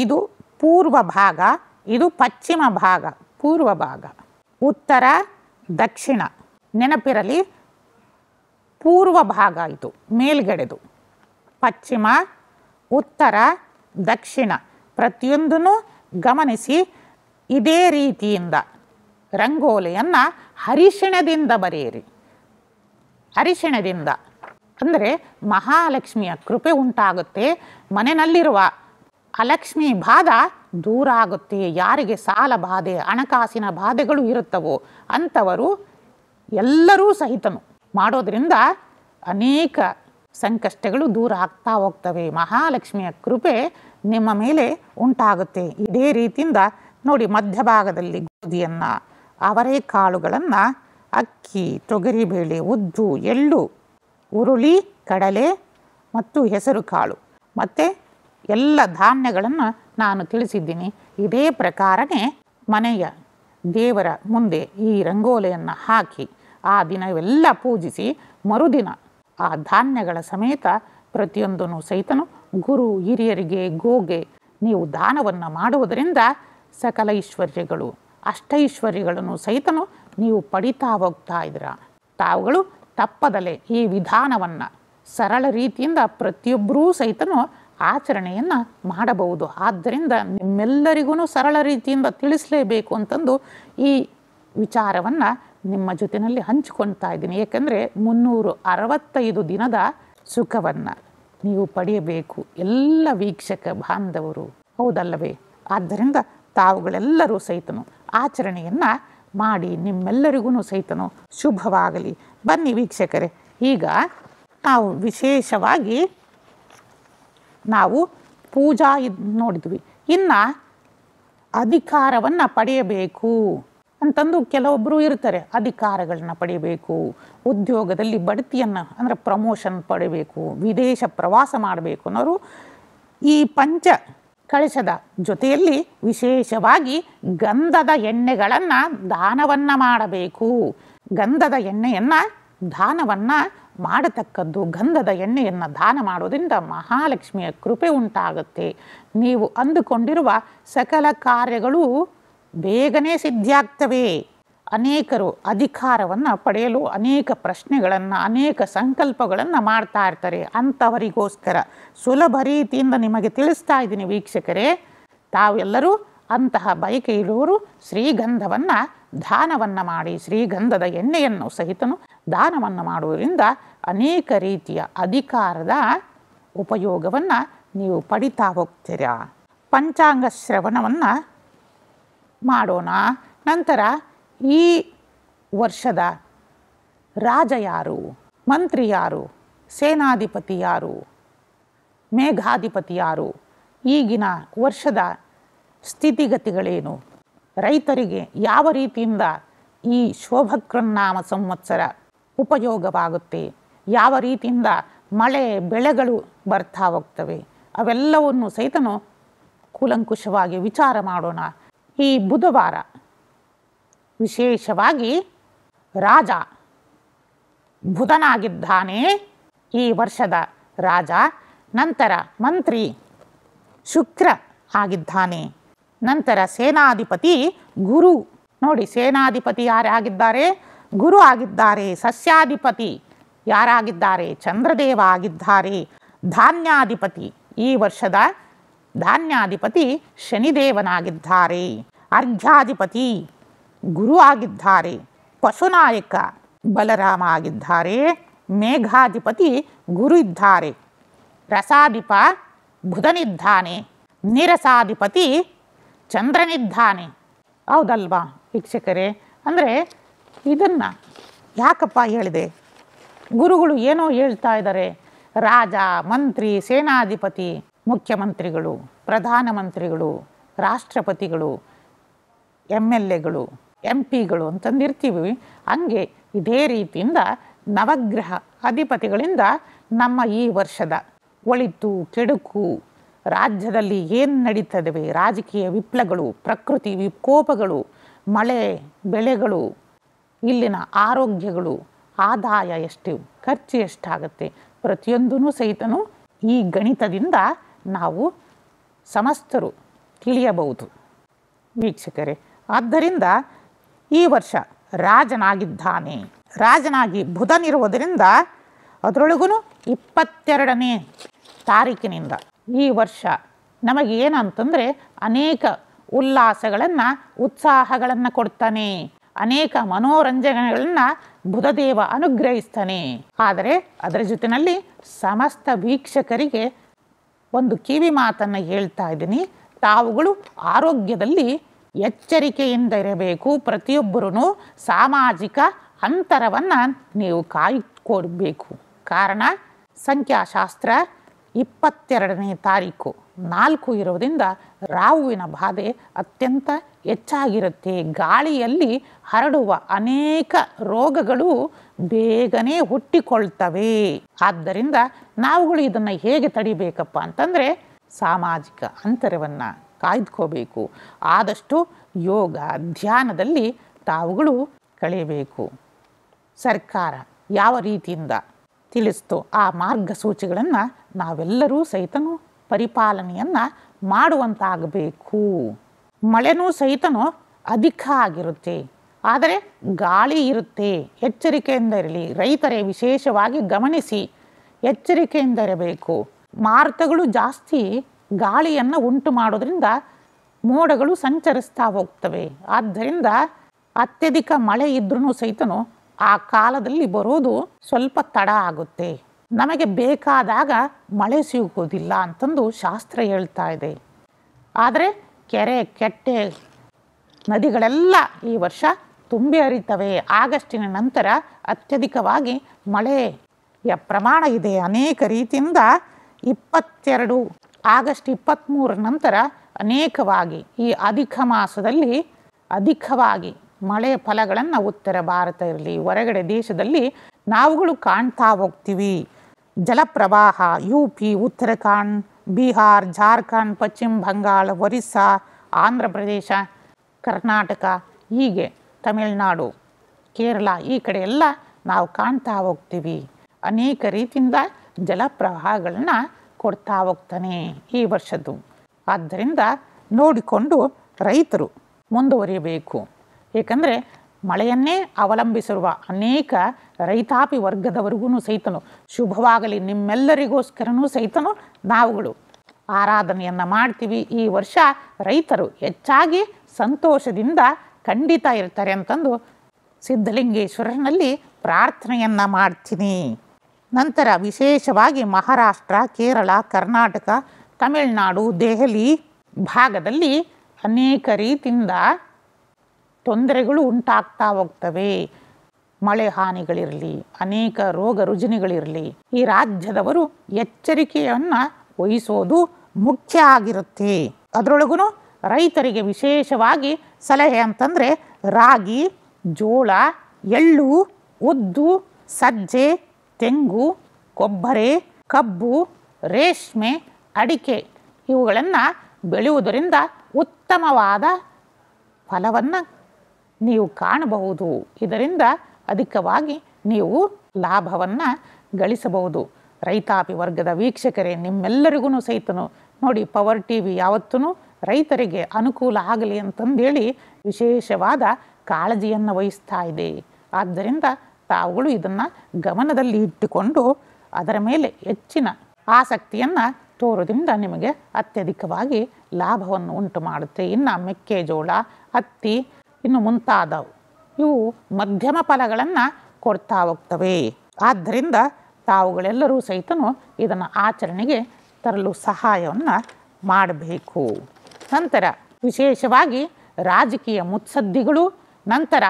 ಇದು ಪೂರ್ವ ಭಾಗ, ಇದು ಪಶ್ಚಿಮ ಭಾಗ, ಪೂರ್ವ ಭಾಗ, ಉತ್ತರ, ದಕ್ಷಿಣ. ನೆನಪಿರಲಿ, ಪೂರ್ವ ಭಾಗ ಇದು ಮೇಲ್ಗಡೆದು, ಪಶ್ಚಿಮ, ಉತ್ತರ, ದಕ್ಷಿಣ ಪ್ರತಿಯೊಂದನ್ನು ಗಮನಿಸಿ ಇದೇ ರೀತಿಯಿಂದ ರಂಗೋಲೆಯನ್ನು ಹರಿಶಿಣದಿಂದ ಬರೆಯಿರಿ. ಹರಿಶಿಣದಿಂದ ಅಂದರೆ ಮಹಾಲಕ್ಷ್ಮಿಯ ಕೃಪೆ ಉಂಟಾಗುತ್ತೆ, ಮನೆಯಲ್ಲಿರುವ ಅಲಕ್ಷ್ಮಿ ಬಾಧ ದೂರ ಆಗುತ್ತೆ. ಯಾರಿಗೆ ಸಾಲ ಬಾಧೆ, ಹಣಕಾಸಿನ ಬಾಧೆಗಳು ಇರುತ್ತವೋ ಅಂಥವರು ಎಲ್ಲರೂ ಸಹಿತನು ಮಾಡೋದರಿಂದ ಅನೇಕ ಸಂಕಷ್ಟಗಳು ದೂರ ಆಗ್ತಾ ಹೋಗ್ತವೆ. ಮಹಾಲಕ್ಷ್ಮಿಯ ಕೃಪೆ ನಿಮ್ಮ ಮೇಲೆ ಉಂಟಾಗುತ್ತೆ. ಇದೇ ರೀತಿಯಿಂದ ನೋಡಿ, ಮಧ್ಯಭಾಗದಲ್ಲಿ ಗೋಧಿಯನ್ನು, ಅವರೆಕಾಳುಗಳನ್ನು, ಅಕ್ಕಿ, ತೊಗರಿಬೇಳೆ, ಉದ್ದು, ಎಳ್ಳು, ಹುರುಳಿ, ಕಡಲೆ ಮತ್ತು ಹೆಸರು ಕಾಳು ಮತ್ತು ಎಲ್ಲ ಧಾನ್ಯಗಳನ್ನು ನಾನು ತಿಳಿಸಿದ್ದೀನಿ. ಇದೇ ಪ್ರಕಾರನೇ ಮನೆಯ ದೇವರ ಮುಂದೆ ಈ ರಂಗೋಲೆಯನ್ನು ಹಾಕಿ ಆ ದಿನವೆಲ್ಲ ಪೂಜಿಸಿ ಮರುದಿನ ಆ ಧಾನ್ಯಗಳ ಸಮೇತ ಪ್ರತಿಯೊಂದನ್ನು ಸಹಿತನು ಗುರು ಹಿರಿಯರಿಗೆ ಗೋಗೆ ನೀವು ದಾನವನ್ನು ಮಾಡುವುದರಿಂದ ಸಕಲ ಐಶ್ವರ್ಯಗಳು, ಅಷ್ಟೈಶ್ವರ್ಯಗಳನ್ನು ಸಹಿತನು ನೀವು ಪಡಿತಾ ಹೋಗ್ತಾ ಇದ್ದೀರ. ತಾವುಗಳು ತಪ್ಪದಲ್ಲೇ ಈ ವಿಧಾನವನ್ನು ಸರಳ ರೀತಿಯಿಂದ ಪ್ರತಿಯೊಬ್ಬರೂ ಸಹಿತನು ಆಚರಣೆಯನ್ನು ಮಾಡಬಹುದು. ಆದ್ದರಿಂದ ನಿಮ್ಮೆಲ್ಲರಿಗೂ ಸರಳ ರೀತಿಯಿಂದ ತಿಳಿಸಲೇಬೇಕು ಅಂತಂದು ಈ ವಿಚಾರವನ್ನು ನಿಮ್ಮ ಜೊತೆಯಲ್ಲಿ ಹಂಚಿಕೊಳ್ತಾ ಇದ್ದೀನಿ. ಏಕೆಂದರೆ ಮುನ್ನೂರು ಅರವತ್ತೈದು ದಿನದ ಸುಖವನ್ನು ನೀವು ಪಡೆಯಬೇಕು ಎಲ್ಲ ವೀಕ್ಷಕ ಬಾಂಧವರು, ಹೌದಲ್ಲವೇ? ಆದ್ದರಿಂದ ತಾವುಗಳೆಲ್ಲರೂ ಸಹಿತನು ಆಚರಣೆಯನ್ನು ಮಾಡಿ ನಿಮ್ಮೆಲ್ಲರಿಗೂ ಸಹಿತನು ಶುಭವಾಗಲಿ. ಬನ್ನಿ ವೀಕ್ಷಕರೇ, ಈಗ ನಾವು ವಿಶೇಷವಾಗಿ ನಾವು ಪೂಜಾ ಇದು ನೋಡಿದ್ವಿ. ಇನ್ನು ಅಧಿಕಾರವನ್ನು ಪಡೆಯಬೇಕು ಅಂತಂದು ಕೆಲವೊಬ್ಬರು ಇರ್ತಾರೆ. ಅಧಿಕಾರಗಳನ್ನ ಪಡೆಯಬೇಕು, ಉದ್ಯೋಗದಲ್ಲಿ ಬಡ್ತಿಯನ್ನು ಅಂದರೆ ಪ್ರಮೋಷನ್ ಪಡೆಯಬೇಕು, ವಿದೇಶ ಪ್ರವಾಸ ಮಾಡಬೇಕು ಅನ್ನೋರು ಈ ಪಂಚ ಕಳಶದ ಜೊತೆಯಲ್ಲಿ ವಿಶೇಷವಾಗಿ ಗಂಧದ ಎಣ್ಣೆಗಳನ್ನು ದಾನವನ್ನು ಮಾಡಬೇಕು. ಗಂಧದ ಎಣ್ಣೆಯನ್ನು ದಾನವನ್ನು ಮಾಡತಕ್ಕದ್ದು. ಗಂಧದ ಎಣ್ಣೆಯನ್ನು ದಾನ ಮಾಡೋದರಿಂದ ಮಹಾಲಕ್ಷ್ಮಿಯ ಕೃಪೆ ಉಂಟಾಗುತ್ತೆ. ನೀವು ಅಂದುಕೊಂಡಿರುವ ಸಕಲ ಕಾರ್ಯಗಳು ಬೇಗನೆ ಸಿದ್ಧಿಯಾಗ್ತವೆ. ಅನೇಕರು ಅಧಿಕಾರವನ್ನು ಪಡೆಯಲು ಅನೇಕ ಪ್ರಶ್ನೆಗಳನ್ನು, ಅನೇಕ ಸಂಕಲ್ಪಗಳನ್ನು ಮಾಡ್ತಾ ಇರ್ತಾರೆ. ಅಂಥವರಿಗೋಸ್ಕರ ಸುಲಭ ರೀತಿಯಿಂದ ನಿಮಗೆ ತಿಳಿಸ್ತಾ ಇದ್ದೀನಿ ವೀಕ್ಷಕರೇ. ತಾವೆಲ್ಲರೂ ಅಂತಹ ಬಯಕೆ ಇರುವವರು ಶ್ರೀಗಂಧವನ್ನು ದಾನವನ್ನು ಮಾಡಿ, ಶ್ರೀಗಂಧದ ಎಣ್ಣೆಯನ್ನು ಸಹಿತನು ದಾನವನ್ನು ಮಾಡುವುದರಿಂದ ಅನೇಕ ರೀತಿಯ ಅಧಿಕಾರದ ಉಪಯೋಗವನ್ನು ನೀವು ಪಡಿತಾ ಹೋಗ್ತೀರಾ. ಪಂಚಾಂಗ ಶ್ರವಣವನ್ನು ಮಾಡೋಣ. ನಂತರ ಈ ವರ್ಷದ ರಾಜ ಯಾರು, ಮಂತ್ರಿ ಯಾರು, ಸೇನಾಧಿಪತಿ ಯಾರು, ಮೇಘಾಧಿಪತಿ ಯಾರು, ಈಗಿನ ವರ್ಷದ ಸ್ಥಿತಿಗತಿಗಳೇನು, ರೈತರಿಗೆ ಯಾವ ರೀತಿಯಿಂದ ಈ ಶೋಭಕೃನ್ನಾಮ ಸಂವತ್ಸರ ಉಪಯೋಗವಾಗುತ್ತೆ, ಯಾವ ರೀತಿಯಿಂದ ಮಳೆ ಬೆಳೆಗಳು ಬರ್ತಾ ಹೋಗ್ತವೆ, ಅವೆಲ್ಲವನ್ನು ಸಹಿತನು ಕೂಲಂಕುಷವಾಗಿ ವಿಚಾರ ಮಾಡೋಣ. ಈ ಬುಧವಾರ ವಿಶೇಷವಾಗಿ ರಾಜ ಬುಧನಾಗಿದ್ದಾನೆ, ಈ ವರ್ಷದ ರಾಜ. ನಂತರ ಮಂತ್ರಿ ಶುಕ್ರ ಆಗಿದ್ದಾನೆ. ನಂತರ ಸೇನಾಧಿಪತಿ ಗುರು. ನೋಡಿ, ಸೇನಾಧಿಪತಿ ಯಾರಾಗಿದ್ದಾರೆ? ಗುರು ಆಗಿದ್ದಾರೆ. ಸಸ್ಯಾಧಿಪತಿ ಯಾರಾಗಿದ್ದಾರೆ? ಚಂದ್ರದೇವ ಆಗಿದ್ದಾರೆ. ಧಾನ್ಯಾಧಿಪತಿ, ಈ ವರ್ಷದ ಧಾನ್ಯಾಧಿಪತಿ ಶನಿದೇವನಾಗಿದ್ದಾರೆ. ಅರ್ಘ್ಯಾಧಿಪತಿ ಗುರು ಆಗಿದ್ದಾರೆ. ಪಶುನಾಯಕ ಬಲರಾಮ ಆಗಿದ್ದಾರೆ. ಮೇಘಾಧಿಪತಿ ಗುರು ಇದ್ದಾರೆ. ರಸಾಧಿಪ ಬುಧನಿದ್ದಾನೆ. ನೀರಸಾಧಿಪತಿ ಚಂದ್ರನಿದ್ದಾನೆ. ಹೌದಲ್ವಾ ವೀಕ್ಷಕರೇ? ಅಂದರೆ ಇದನ್ನು ಯಾಕಪ್ಪ ಹೇಳಿದೆ, ಗುರುಗಳು ಏನೋ ಹೇಳ್ತಾ ಇದ್ದಾರೆ. ರಾಜ, ಮಂತ್ರಿ, ಸೇನಾಧಿಪತಿ, ಮುಖ್ಯಮಂತ್ರಿಗಳು, ಪ್ರಧಾನಮಂತ್ರಿಗಳು, ರಾಷ್ಟ್ರಪತಿಗಳು, ಎಮ್ ಎಲ್ ಎಗಳು ಎಂ ಪಿಗಳು ಅಂತಂದಿರ್ತೀವಿ. ಹಂಗೆ ಇದೇ ರೀತಿಯಿಂದ ನವಗ್ರಹ ಅಧಿಪತಿಗಳಿಂದ ನಮ್ಮ ಈ ವರ್ಷದ ಒಳಿತು ಕೆಡುಕು, ರಾಜ್ಯದಲ್ಲಿ ಏನು ನಡೀತದವೆ, ರಾಜಕೀಯ ವಿಪ್ಲವಗಳು, ಪ್ರಕೃತಿ ವಿಕೋಪಗಳು, ಮಳೆ ಬೆಳೆಗಳು, ಇಲ್ಲಿನ ಆರೋಗ್ಯಗಳು, ಆದಾಯ ಎಷ್ಟು, ಖರ್ಚು ಎಷ್ಟಾಗುತ್ತೆ, ಪ್ರತಿಯೊಂದೂ ಸಹಿತನೂ ಈ ಗಣಿತದಿಂದ ನಾವು ಸಮಸ್ತರು ತಿಳಿಯಬಹುದು ವೀಕ್ಷಕರೇ. ಆದ್ದರಿಂದ ಈ ವರ್ಷ ರಾಜನಾಗಿದ್ದಾನೆ, ರಾಜನಾಗಿ ಬುಧನಿರುವುದರಿಂದ ಅದರೊಳಗೂ ಇಪ್ಪತ್ತೆರಡನೇ ತಾರೀಕಿನಿಂದ ಈ ವರ್ಷ ನಮಗೆ ಏನಂತಂದರೆ ಅನೇಕ ಉಲ್ಲಾಸಗಳನ್ನು, ಉತ್ಸಾಹಗಳನ್ನು ಕೊಡ್ತಾನೆ, ಅನೇಕ ಮನೋರಂಜನೆಗಳನ್ನು ಬುಧದೇವ ಅನುಗ್ರಹಿಸ್ತಾನೆ. ಆದರೆ ಅದರ ಜೊತೆಯಲ್ಲಿ ಸಮಸ್ತ ವೀಕ್ಷಕರಿಗೆ ಒಂದು ಕಿವಿ ಮಾತನ್ನು ಹೇಳ್ತಾ ಇದ್ದೀನಿ, ತಾವುಗಳು ಆರೋಗ್ಯದಲ್ಲಿ ಎಚ್ಚರಿಕೆಯಿಂದ ಇರಬೇಕು. ಪ್ರತಿಯೊಬ್ಬರೂ ಸಾಮಾಜಿಕ ಅಂತರವನ್ನು ನೀವು ಕಾಯ್ಕೊಡ್ಬೇಕು. ಕಾರಣ ಸಂಖ್ಯಾಶಾಸ್ತ್ರ ಇಪ್ಪತ್ತೆರಡನೇ ತಾರೀಕು ನಾಲ್ಕು ಇರೋದ್ರಿಂದ ರಾಹುವಿನ ಬಾಧೆ ಅತ್ಯಂತ ಹೆಚ್ಚಾಗಿರುತ್ತೆ. ಗಾಳಿಯಲ್ಲಿ ಹರಡುವ ಅನೇಕ ರೋಗಗಳು ಬೇಗನೆ ಹುಟ್ಟಿಕೊಳ್ತವೆ. ಆದ್ದರಿಂದ ನಾವುಗಳು ಇದನ್ನು ಹೇಗೆ ತಡಿಬೇಕಪ್ಪ ಅಂತಂದರೆ ಸಾಮಾಜಿಕ ಅಂತರವನ್ನು ಕಾಯ್ದುಕೋಬೇಕು. ಆದಷ್ಟು ಯೋಗ ಧ್ಯಾನದಲ್ಲಿ ತಾವುಗಳು ಕಳೆಯಬೇಕು. ಸರ್ಕಾರ ಯಾವ ರೀತಿಯಿಂದ ತಿಳಿಸ್ತೋ ಆ ಮಾರ್ಗಸೂಚಿಗಳನ್ನು ನಾವೆಲ್ಲರೂ ಸಹಿತನೂ ಪರಿಪಾಲನೆಯನ್ನು ಮಾಡುವಂತಾಗಬೇಕು. ಮಳೆನೂ ಸಹಿತನೂ ಅಧಿಕ ಆಗಿರುತ್ತೆ, ಆದರೆ ಗಾಳಿ ಇರುತ್ತೆ. ಎಚ್ಚರಿಕೆಯಿಂದ ಇರಲಿ ರೈತರೇ, ವಿಶೇಷವಾಗಿ ಗಮನಿಸಿ ಎಚ್ಚರಿಕೆಯಿಂದ ಇರಬೇಕು. ಮಾರುತಗಳು ಜಾಸ್ತಿ ಗಾಳಿಯನ್ನು ಉಂಟು ಮಾಡೋದ್ರಿಂದ ಮೋಡಗಳು ಸಂಚರಿಸ್ತಾ ಹೋಗ್ತವೆ. ಆದ್ದರಿಂದ ಅತ್ಯಧಿಕ ಮಳೆ ಇದ್ರೂ ಸಹಿತನೂ ಆ ಕಾಲದಲ್ಲಿ ಬರೋದು ಸ್ವಲ್ಪ ತಡ ಆಗುತ್ತೆ. ನಮಗೆ ಬೇಕಾದಾಗ ಮಳೆ ಸಿಗೋದಿಲ್ಲ ಅಂತಂದು ಶಾಸ್ತ್ರ ಹೇಳ್ತಾ ಇದೆ. ಆದರೆ ಕೆರೆ ಕೆಟ್ಟೆ ನದಿಗಳೆಲ್ಲ ಈ ವರ್ಷ ತುಂಬಿ ಹರಿತವೆ. ಆಗಸ್ಟಿನ ನಂತರ ಅತ್ಯಧಿಕವಾಗಿ ಮಳೆಯ ಪ್ರಮಾಣ ಇದೆ ಅನೇಕ ರೀತಿಯಿಂದ. ಇಪ್ಪತ್ತೆರಡು ಆಗಸ್ಟ್ ಇಪ್ಪತ್ತ್ಮೂರ ನಂತರ ಅನೇಕವಾಗಿ ಈ ಅಧಿಕ ಮಾಸದಲ್ಲಿ ಅಧಿಕವಾಗಿ ಮಳೆ ಫಲಗಳನ್ನು ಉತ್ತರ ಭಾರತ ಇರಲಿ ಹೊರಗಡೆ ದೇಶದಲ್ಲಿ ನಾವುಗಳು ಕಾಣ್ತಾ ಹೋಗ್ತೀವಿ. ಜಲಪ್ರವಾಹ ಯು ಪಿ, ಉತ್ತರಾಖಂಡ್, ಬಿಹಾರ್, ಜಾರ್ಖಂಡ್, ಪಶ್ಚಿಮ ಬಂಗಾಳ, ಒರಿಸ್ಸಾ, ಆಂಧ್ರ ಪ್ರದೇಶ, ಕರ್ನಾಟಕ, ಹೀಗೆ ತಮಿಳುನಾಡು, ಕೇರಳ, ಈ ಕಡೆ ಎಲ್ಲ ನಾವು ಕಾಣ್ತಾ ಹೋಗ್ತೀವಿ. ಅನೇಕ ರೀತಿಯಿಂದ ಜಲಪ್ರವಾಹಗಳನ್ನು ಕೊಡ್ತಾ ಹೋಗ್ತಾನೆ ಈ ವರ್ಷದ್ದು. ಆದ್ದರಿಂದ ನೋಡಿಕೊಂಡು ರೈತರು ಮುಂದುವರಿಯಬೇಕು. ಏಕೆಂದರೆ ಮಳೆಯನ್ನೇ ಅವಲಂಬಿಸಿರುವ ಅನೇಕ ರೈತಾಪಿ ವರ್ಗದವರಿಗೂ ಸಹಿತನು ಶುಭವಾಗಲಿ. ನಿಮ್ಮೆಲ್ಲರಿಗೋಸ್ಕರನೂ ಸಹಿತನು ನಾವುಗಳು ಆರಾಧನೆಯನ್ನು ಮಾಡ್ತೀವಿ. ಈ ವರ್ಷ ರೈತರು ಹೆಚ್ಚಾಗಿ ಸಂತೋಷದಿಂದ ಖಂಡಿತ ಇರ್ತಾರೆ ಅಂತಂದು ಸಿದ್ಧಲಿಂಗೇಶ್ವರನಲ್ಲಿ ಪ್ರಾರ್ಥನೆಯನ್ನು ಮಾಡ್ತೀನಿ. ನಂತರ ವಿಶೇಷವಾಗಿ ಮಹಾರಾಷ್ಟ್ರ, ಕೇರಳ, ಕರ್ನಾಟಕ, ತಮಿಳುನಾಡು, ದೆಹಲಿ ಭಾಗದಲ್ಲಿ ಅನೇಕ ರೀತಿಯಿಂದ ತೊಂದರೆಗಳು ಉಂಟಾಗ್ತಾ ಹೋಗ್ತವೆ. ಮಳೆ ಹಾನಿಗಳಿರಲಿ, ಅನೇಕ ರೋಗ ರುಜಿನಗಳಿರಲಿ, ಈ ರಾಜ್ಯದವರು ಎಚ್ಚರಿಕೆಯನ್ನು ವಹಿಸೋದು ಮುಖ್ಯ ಆಗಿರುತ್ತೆ. ಅದರೊಳಗೂ ರೈತರಿಗೆ ವಿಶೇಷವಾಗಿ ಸಲಹೆ ಅಂತಂದರೆ ರಾಗಿ, ಜೋಳ, ಎಳ್ಳು, ಉದ್ದು, ಸಜ್ಜೆ, ತೆಂಗು, ಕೊಬ್ಬರಿ, ಕಬ್ಬು, ರೇಷ್ಮೆ, ಅಡಿಕೆ ಇವುಗಳನ್ನು ಬೆಳೆಯುವುದರಿಂದ ಉತ್ತಮವಾದ ಫಲವನ್ನು ನೀವು ಕಾಣಬಹುದು. ಇದರಿಂದ ಅಧಿಕವಾಗಿ ನೀವು ಲಾಭವನ್ನು ಗಳಿಸಬಹುದು. ರೈತಾಪಿ ವರ್ಗದ ವೀಕ್ಷಕರೇ, ನಿಮ್ಮೆಲ್ಲರಿಗೂ ಸಹಿತನು ನೋಡಿ ಪವರ್ ಟಿ ವಿ ಯಾವತ್ತೂ ರೈತರಿಗೆ ಅನುಕೂಲ ಆಗಲಿ ಅಂತಂದೇಳಿ ವಿಶೇಷವಾದ ಕಾಳಜಿಯನ್ನು ವಹಿಸ್ತಾ ಇದೆ. ಆದ್ದರಿಂದ ತಾವುಗಳು ಇದನ್ನು ಗಮನದಲ್ಲಿ ಇಟ್ಟುಕೊಂಡು ಅದರ ಮೇಲೆ ಹೆಚ್ಚಿನ ಆಸಕ್ತಿಯನ್ನು ತೋರೋದ್ರಿಂದ ನಿಮಗೆ ಅತ್ಯಧಿಕವಾಗಿ ಲಾಭವನ್ನು ಉಂಟು ಮಾಡುತ್ತೆ. ಇನ್ನು ಮೆಕ್ಕೆಜೋಳ, ಹತ್ತಿ, ಇನ್ನು ಮುಂತಾದವು ಇವು ಮಧ್ಯಮ ಫಲಗಳನ್ನು ಕೊಡ್ತಾ ಹೋಗ್ತವೆ. ಆದ್ದರಿಂದ ತಾವುಗಳೆಲ್ಲರೂ ಸಹಿತನೂ ಇದನ್ನು ಆಚರಣೆಗೆ ತರಲು ಸಹಾಯವನ್ನು ಮಾಡಬೇಕು. ನಂತರ ವಿಶೇಷವಾಗಿ ರಾಜಕೀಯ ಮುತ್ಸದ್ದಿಗಳು, ನಂತರ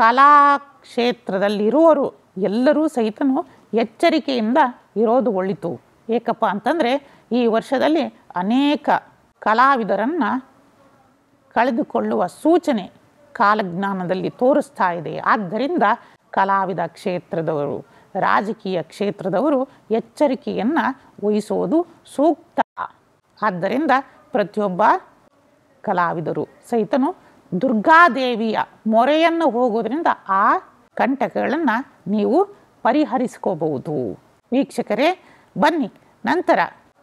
ಕಲಾಕ್ಷೇತ್ರದಲ್ಲಿರುವವರು ಎಲ್ಲರೂ ಸಹಿತನೂ ಎಚ್ಚರಿಕೆಯಿಂದ ಇರೋದು ಒಳಿತು. ಏಕಪ್ಪ ಅಂತಂದರೆ ಈ ವರ್ಷದಲ್ಲಿ ಅನೇಕ ಕಲಾವಿದರನ್ನು ಕಳೆದುಕೊಳ್ಳುವ ಸೂಚನೆ ಕಾಲಜ್ಞಾನದಲ್ಲಿ ತೋರಿಸ್ತಾ ಇದೆ। ಆದ್ದರಿಂದ ಕಲಾವಿದ ಕ್ಷೇತ್ರದವರು ರಾಜಕೀಯ ಕ್ಷೇತ್ರದವರು ಎಚ್ಚರಿಕೆಯನ್ನು ವಹಿಸೋದು ಸೂಕ್ತ। ಆದ್ದರಿಂದ ಪ್ರತಿಯೊಬ್ಬ ಕಲಾವಿದರು ಸಹಿತನು ದುರ್ಗಾದೇವಿಯ ಮೊರೆಯನ್ನು ಹೋಗೋದ್ರಿಂದ ಆ ಕಂಟಕಗಳನ್ನು ನೀವು ಪರಿಹರಿಸಿಕೊಳ್ಳಬಹುದು। ವೀಕ್ಷಕರೇ, ಬನ್ನಿ ನಂತರ